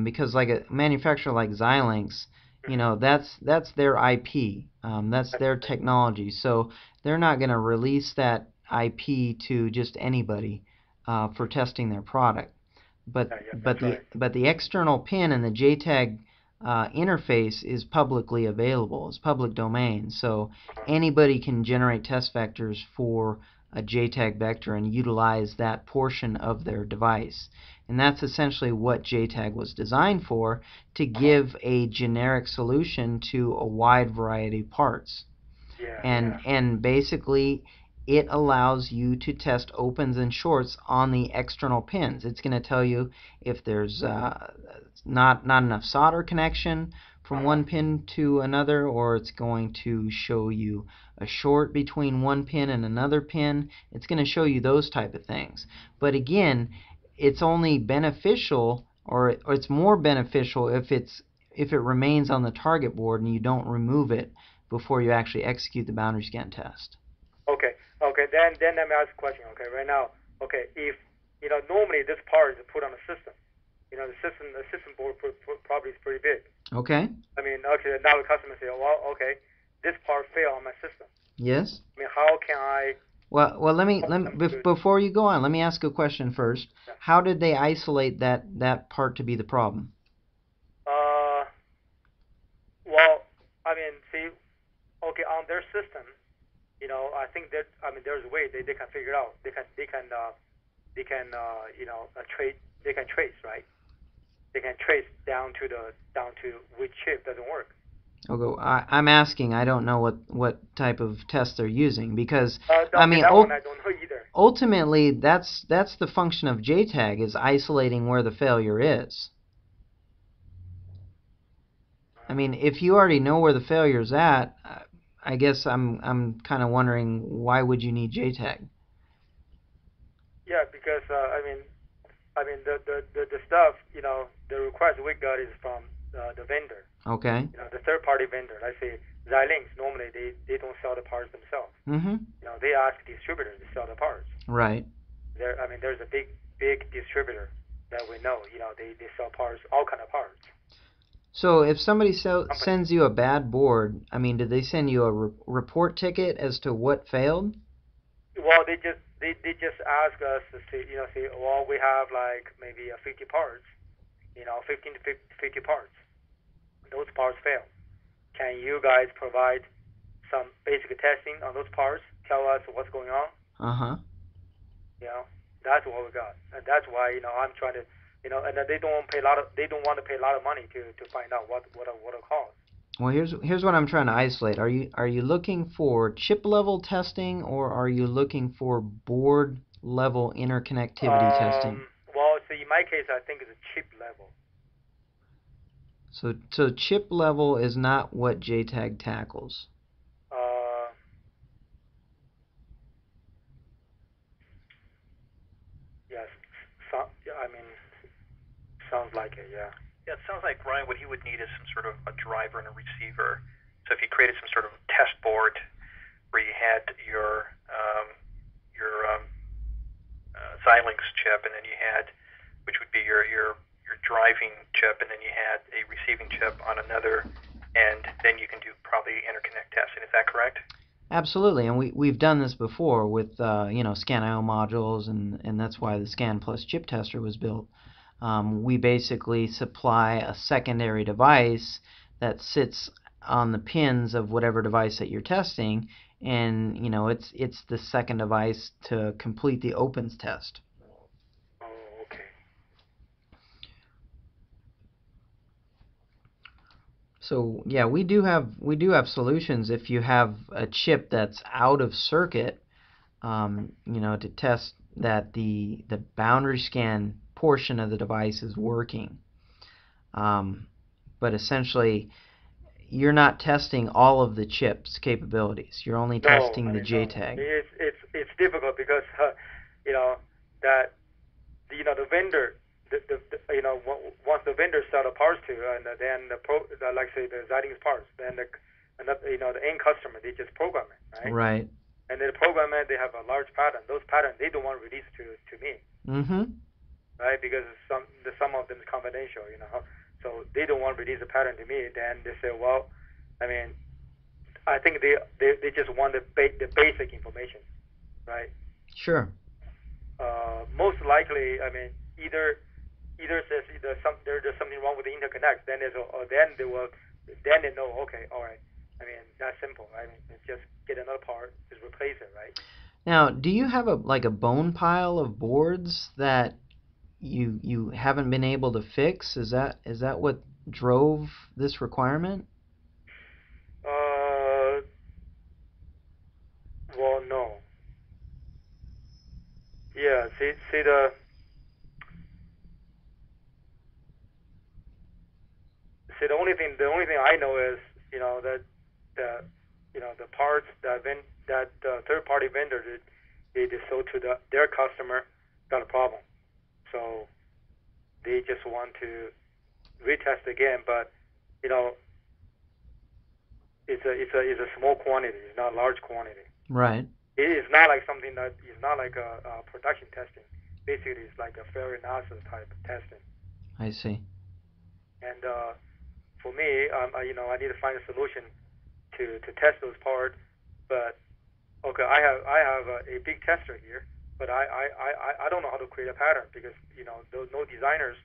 because like a manufacturer like Xilinx, you know, that's their IP, that's their technology. So they're not going to release that IP to just anybody for testing their product, but the external pin and the JTAG interface is publicly available. It's public domain, so anybody can generate test vectors for a JTAG vector and utilize that portion of their device. And that's essentially what JTAG was designed for, to give a generic solution to a wide variety of parts. And basically, it allows you to test opens and shorts on the external pins. It's going to tell you if there's not enough solder connection from one pin to another, or it's going to show you a short between one pin and another pin. It's going to show you those type of things. But again, it's only beneficial, or it's more beneficial if it remains on the target board and you don't remove it before you actually execute the boundary scan test. Okay. Okay, then let me ask a question. Okay, right now, okay, if normally this part is put on a system, the system board probably is pretty big. Okay. I mean, okay, now the customer say, well, okay, this part failed on my system. Yes. I mean, how can I? Well, before you go on, let me ask a question first. Yeah. How did they isolate that part to be the problem? Well, I mean, see, okay, on their system. I think that there's a way they can figure it out. They can trace down to which chip doesn't work. Although I'm asking, I don't know what type of test they're using, because I mean, that one I don't know either. Ultimately, that's the function of JTAG, is isolating where the failure is. I mean, if you already know where the failure's at, I guess I'm kind of wondering, why would you need JTAG? Yeah, because I mean the stuff, you know, the request we got is from the vendor. Okay. You know, the third-party vendor. Let's say Xilinx. Normally, they don't sell the parts themselves. Mm-hmm. You know, they ask distributors to sell the parts. Right. There, I mean, there's a big distributor that we know. You know, they sell parts, all kind of parts. So if somebody sends you a bad board, I mean, did they send you a report ticket as to what failed? Well, they just ask us to say, you know, say, well, we have like maybe 50 parts, you know, 15 to 50 parts. Those parts fail. Can you guys provide some basic testing on those parts? Tell us what's going on. Uh-huh. You know, that's what we got, and that's why, you know, I'm trying to, you know, and they don't pay a lot of money to find out what it costs. Well, here's what I'm trying to isolate. Are you looking for chip level testing, or are you looking for board level interconnectivity testing? Well, so in my case, I think it's a chip level. So chip level is not what JTAG tackles. Yes. So, I mean, sounds like it, yeah. Yeah, it sounds like, Ryan, what he would need is some sort of a driver and a receiver. So if you created some sort of test board where you had your Xilinx chip, and then you had, which would be your driving chip, and then you had a receiving chip on another, and then you can do probably interconnect testing. Is that correct? Absolutely, and we've done this before with you know, ScanIO modules, and that's why the ScanPlus chip tester was built. We basically supply a secondary device that sits on the pins of whatever device that you're testing, and you know, it's the second device to complete the opens test. So yeah, we do have solutions if you have a chip that's out of circuit, you know, to test that the boundary scan portion of the device is working. But essentially, you're not testing all of the chip's capabilities. You're only testing the JTAG. It's difficult because you know that, you know, the vendor. You know, once the vendors sell the parts to, and then like say the Xilinx parts, then you know, the end customer, they just program it, right? Right. And they program it. They have a large pattern. Those patterns they don't want to release to me. Mm-hmm. Right, because some of them is confidential, you know. So they don't want to release a pattern to me. Then they say, well, I mean, I think they just want the basic information, right? Sure. Most likely, I mean, either says there's something wrong with the interconnect, then they know, okay, all right. I mean, that's simple. I mean, just get another part, just replace it, right? Now, do you have a bone pile of boards that you haven't been able to fix? Is that what drove this requirement? Well, no. Yeah. See the. See, the only thing I know is, you know, that the parts that third-party vendor they sold to their customer got a problem, so they just want to retest again. But you know, it's a small quantity. It's not a large quantity. Right. It is not like something that is not like a production testing. Basically, it's like a failure analysis type of testing. I see. And for me, you know, I need to find a solution to test those parts. But okay, I have a big tester here, but I don't know how to create a pattern, because you know, no designers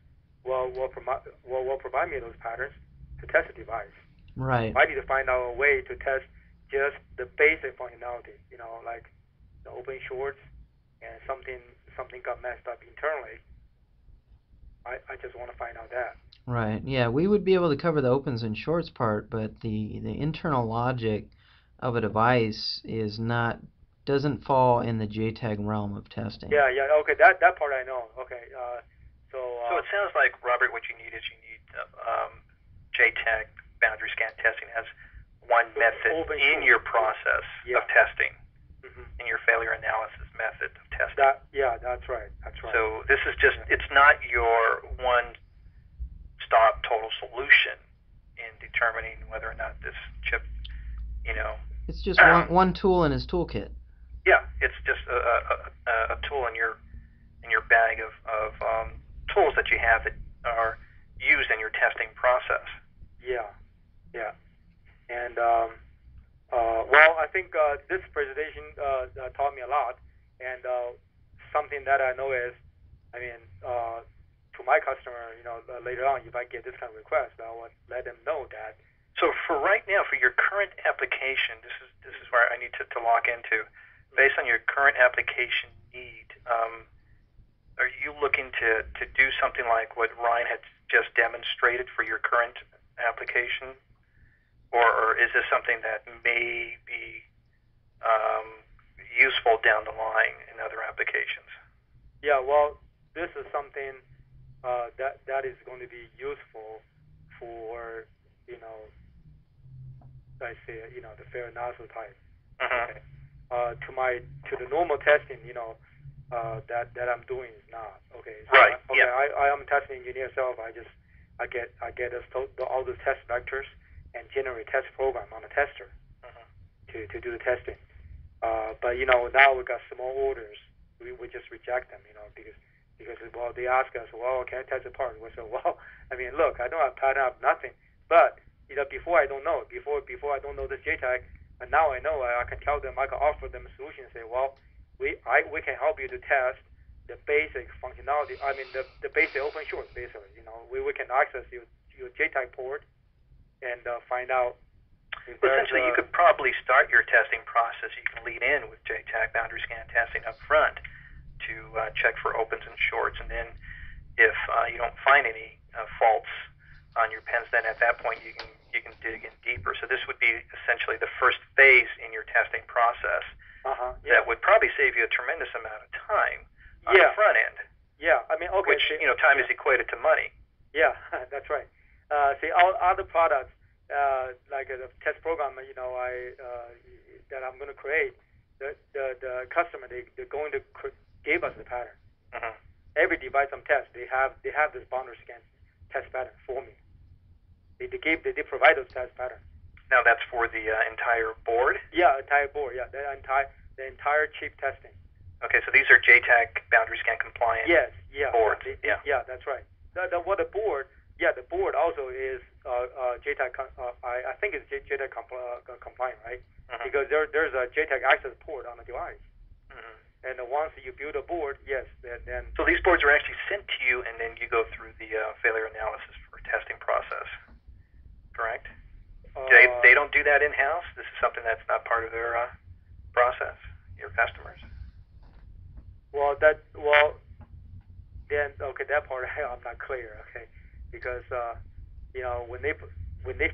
will provide me those patterns to test the device. Right. I need to find out a way to test just the basic functionality. You know, like the open shorts, and something got messed up internally. I just want to find out that. Right. Yeah, we would be able to cover the opens and shorts part, but the internal logic of a device is not doesn't fall in the JTAG realm of testing. Yeah. Yeah. Okay. That part I know. Okay. So it sounds like, Robert, what you need is JTAG boundary scan testing as one method in your process of testing, in your failure analysis method of testing. Yeah, that's right. That's right. So this is just, it's not your one-stop total solution in determining whether or not this chip, you know. It's just one tool in his toolkit. Yeah, it's just a tool in your bag of tools that you have that are used in your testing process. Yeah, yeah. And well, I think this presentation taught me a lot. And something that I know is, I mean, to my customer, you know, later on, if I get this kind of request, I would let them know that. So for right now, for your current application, this is where I need to lock into. Based on your current application need, are you looking to do something like what Ryan had just demonstrated for your current application? Or is this something that may be useful down the line in other applications? Yeah, well, this is something that is going to be useful for, you know, let's say, you know, the failure analysis type. Okay. To the normal testing, you know, that I'm doing is not okay. So right. Okay. Yeah. I am a testing engineer myself. I get all the test vectors and generate test program on a tester to do the testing. But you know, now we got small orders, we just reject them, you know, because well, they ask us, well, can I test the part? We say, well, I mean, look, I don't have pattern up nothing, but you know, before I don't know this JTAG, and now I know, I can tell them, I can offer them a solution and say, well, we can help you to test the basic functionality. I mean, the basic open shorts, basically. You know, we can access your JTAG port and find out. Well, essentially, you could probably start your testing process. You can lead in with JTAG boundary scan testing up front to check for opens and shorts, and then if you don't find any faults on your pins, then at that point you can dig in deeper. So this would be essentially the first phase in your testing process. That would probably save you a tremendous amount of time on the front end. Yeah, I mean, okay. Which, you know, time is equated to money. Yeah, that's right. See, all other products, like the test program, you know, that I'm going to create, the customer, they're going to give us the pattern. Every device I'm testing, they have this boundary scan test pattern for me. They provide us test pattern. Now that's for the entire board? Yeah, entire board. Yeah, the entire chip testing. Okay, so these are JTAG boundary scan compliant. Yes. Yeah. Boards. Yeah, that's right. The board also is JTAG. I think it's JTAG compliant, right? Because there's a JTAG access port on the device. And once you build a board, yes, then. So these boards are actually sent to you, and then you go through the failure analysis for testing process. Correct. They don't do that in-house? This is something that's not part of their process, your customers? Well, that part I'm not clear, okay? Because, you know, when they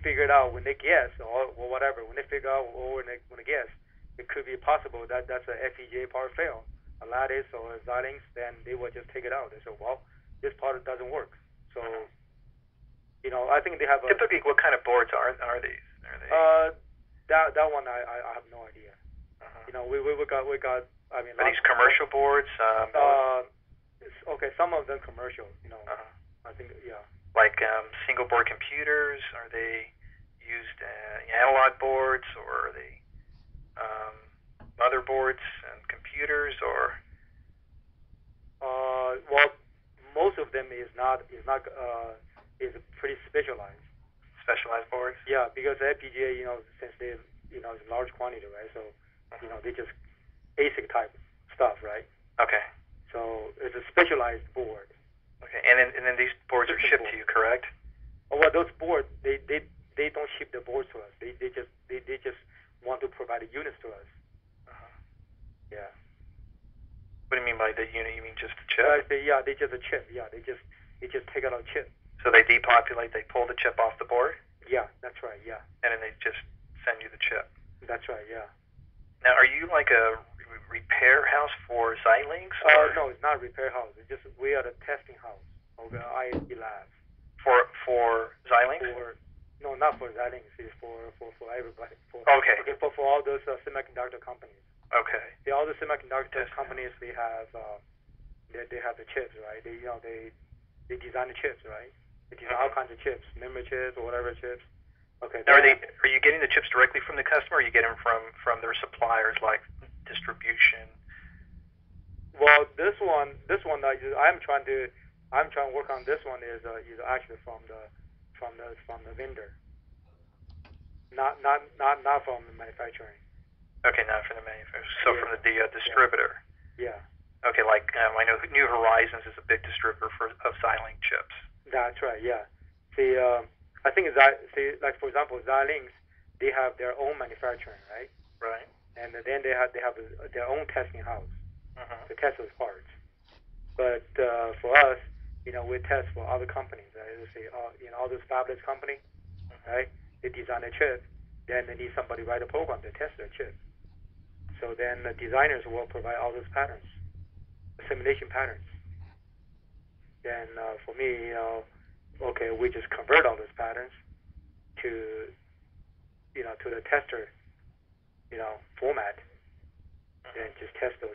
figure it out, when they guess, or whatever, when they figure out or when they guess, it could be possible that that's an FPGA power fail, a Lattice or a Xilinx, then they will just take it out. They say, well, this part doesn't work, so... You know, I think they have. Typically, what kind of boards are these? Are they? That one I have no idea. You know, we got. I mean, are these commercial boards? Okay, some of them commercial. You know, I think Like single board computers? Are they used analog boards, or are they motherboards and computers, or? Well, most of them is not. Is pretty specialized. Specialized boards? Yeah, because FPGA, you know, since they, you know, it's a large quantity, right? So, you know, they just ASIC type stuff, right? Okay. So it's a specialized board. Okay, and then these boards are shipped to you, correct? Oh, well, those boards, they don't ship the boards to us. They just want to provide the units to us. Yeah. What do you mean by the unit? You mean just the chip? Yeah, they just a chip. Yeah, they just take out a chip. So they depopulate, they pull the chip off the board? Yeah, that's right, yeah. And then they just send you the chip? That's right, yeah. Now, are you like a repair house for Xilinx? No, it's not a repair house. It's just we are the testing house of the ISD lab. For Xilinx? No, not for Xilinx. It's for everybody. For all those semiconductor companies. Okay. All the semiconductor companies, they have the chips, right? They design the chips, right? They design all kinds of chips, memory chips or whatever chips. Okay. Now are you getting the chips directly from the customer, or you get them from their suppliers like distribution? Well, this one I'm trying to work on this one is actually from the vendor. Not from the manufacturing. Okay, not from the manufacturer. So from the distributor. Yeah. Okay, like I know New Horizons is a big distributor of Xilinx chips. That's right. Yeah. See, I think like for example, Xilinx, they have their own manufacturing, right? Right. And then they have their own testing house to test those parts. But for us, we test for other companies. Right? Let's say, all the established company, right? They design a chip, then they need somebody to write a program to test their chip. So then the designers will provide all those patterns. Simulation patterns. Then for me, we just convert all those patterns to the tester, format, and just test those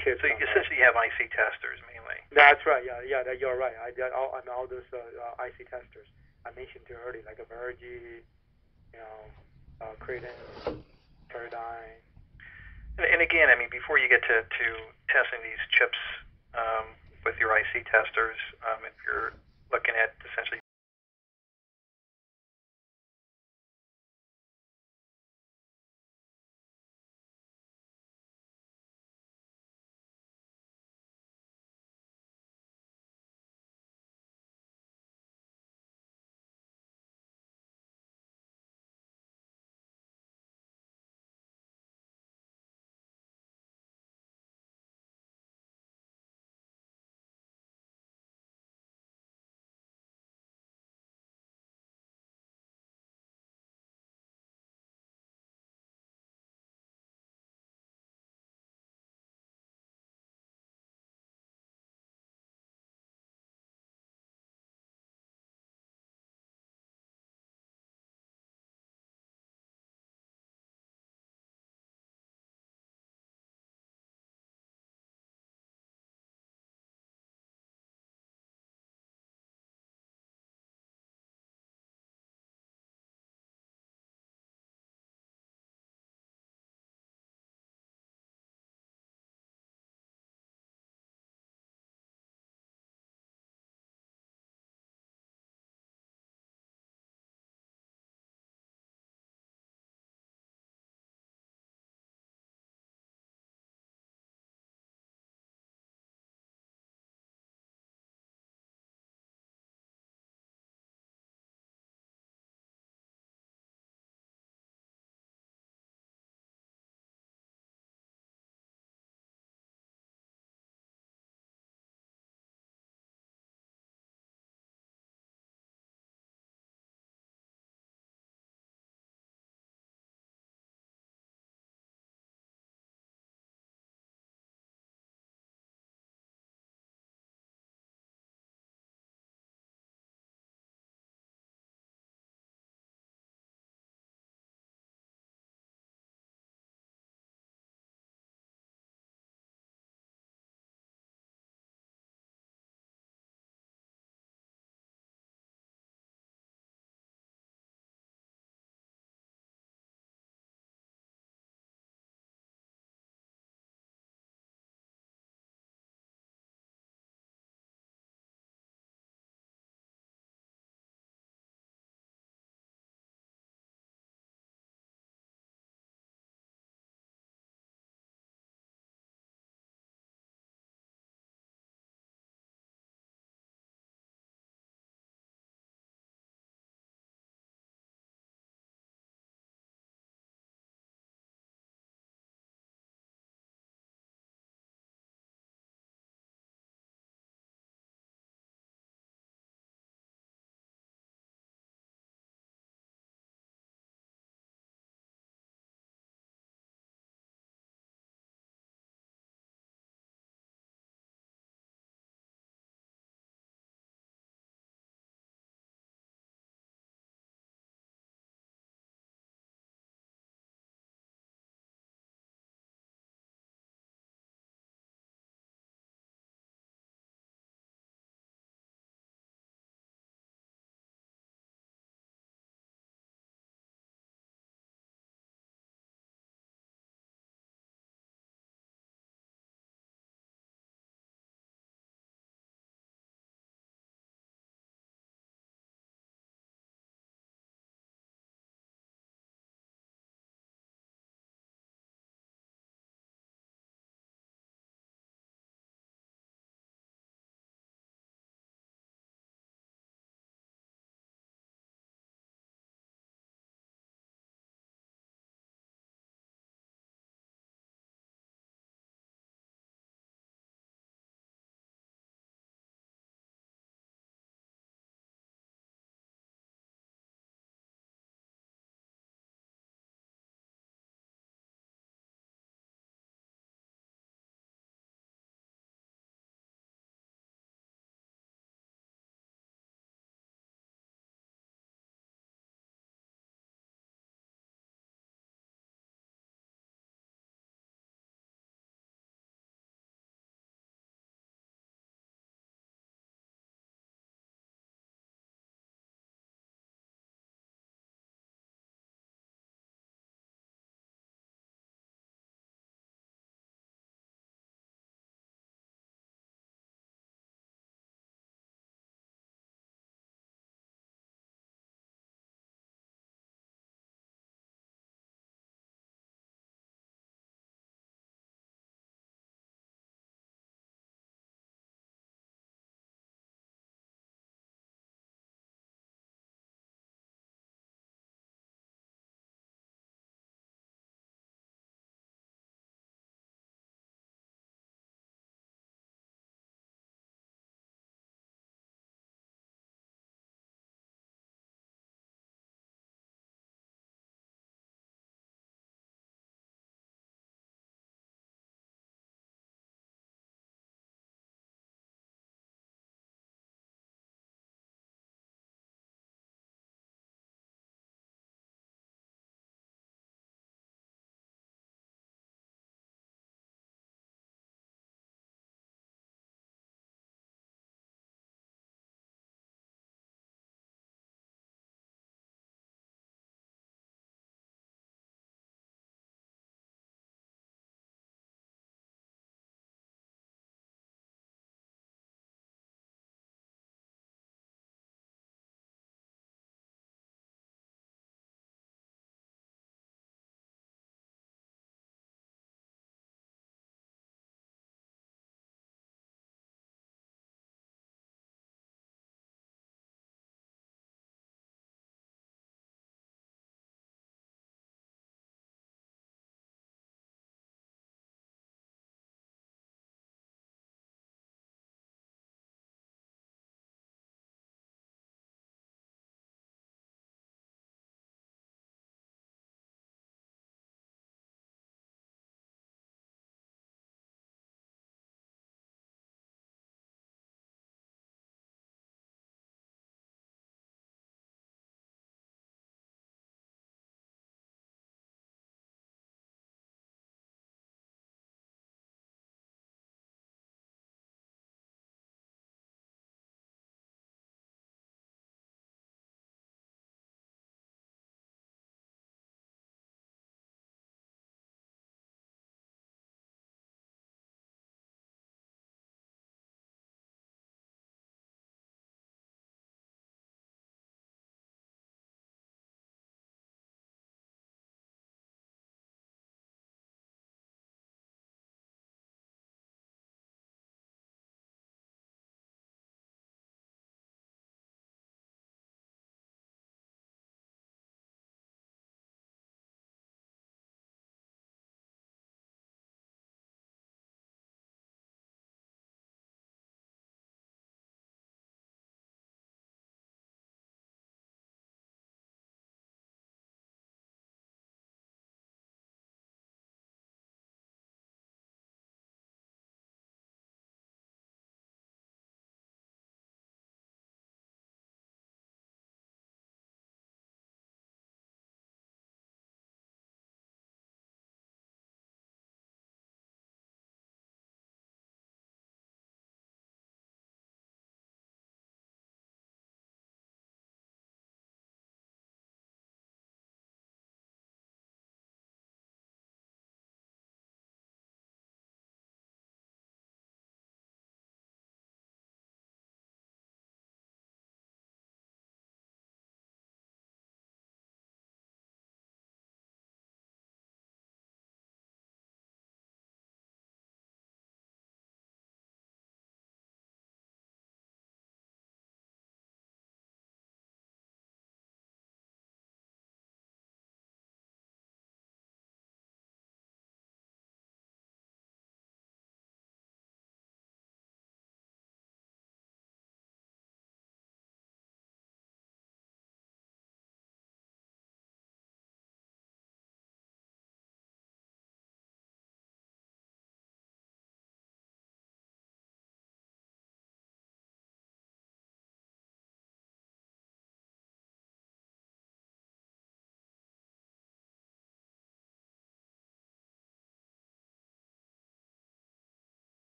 chips. So you essentially have IC testers mainly. That's right. Yeah. You're right. I'm all those IC testers I mentioned to you earlier, like a Verigy, Crayden, Crayden. And again, I mean, before you get to testing these chips with your IC testers, if you're looking at essentially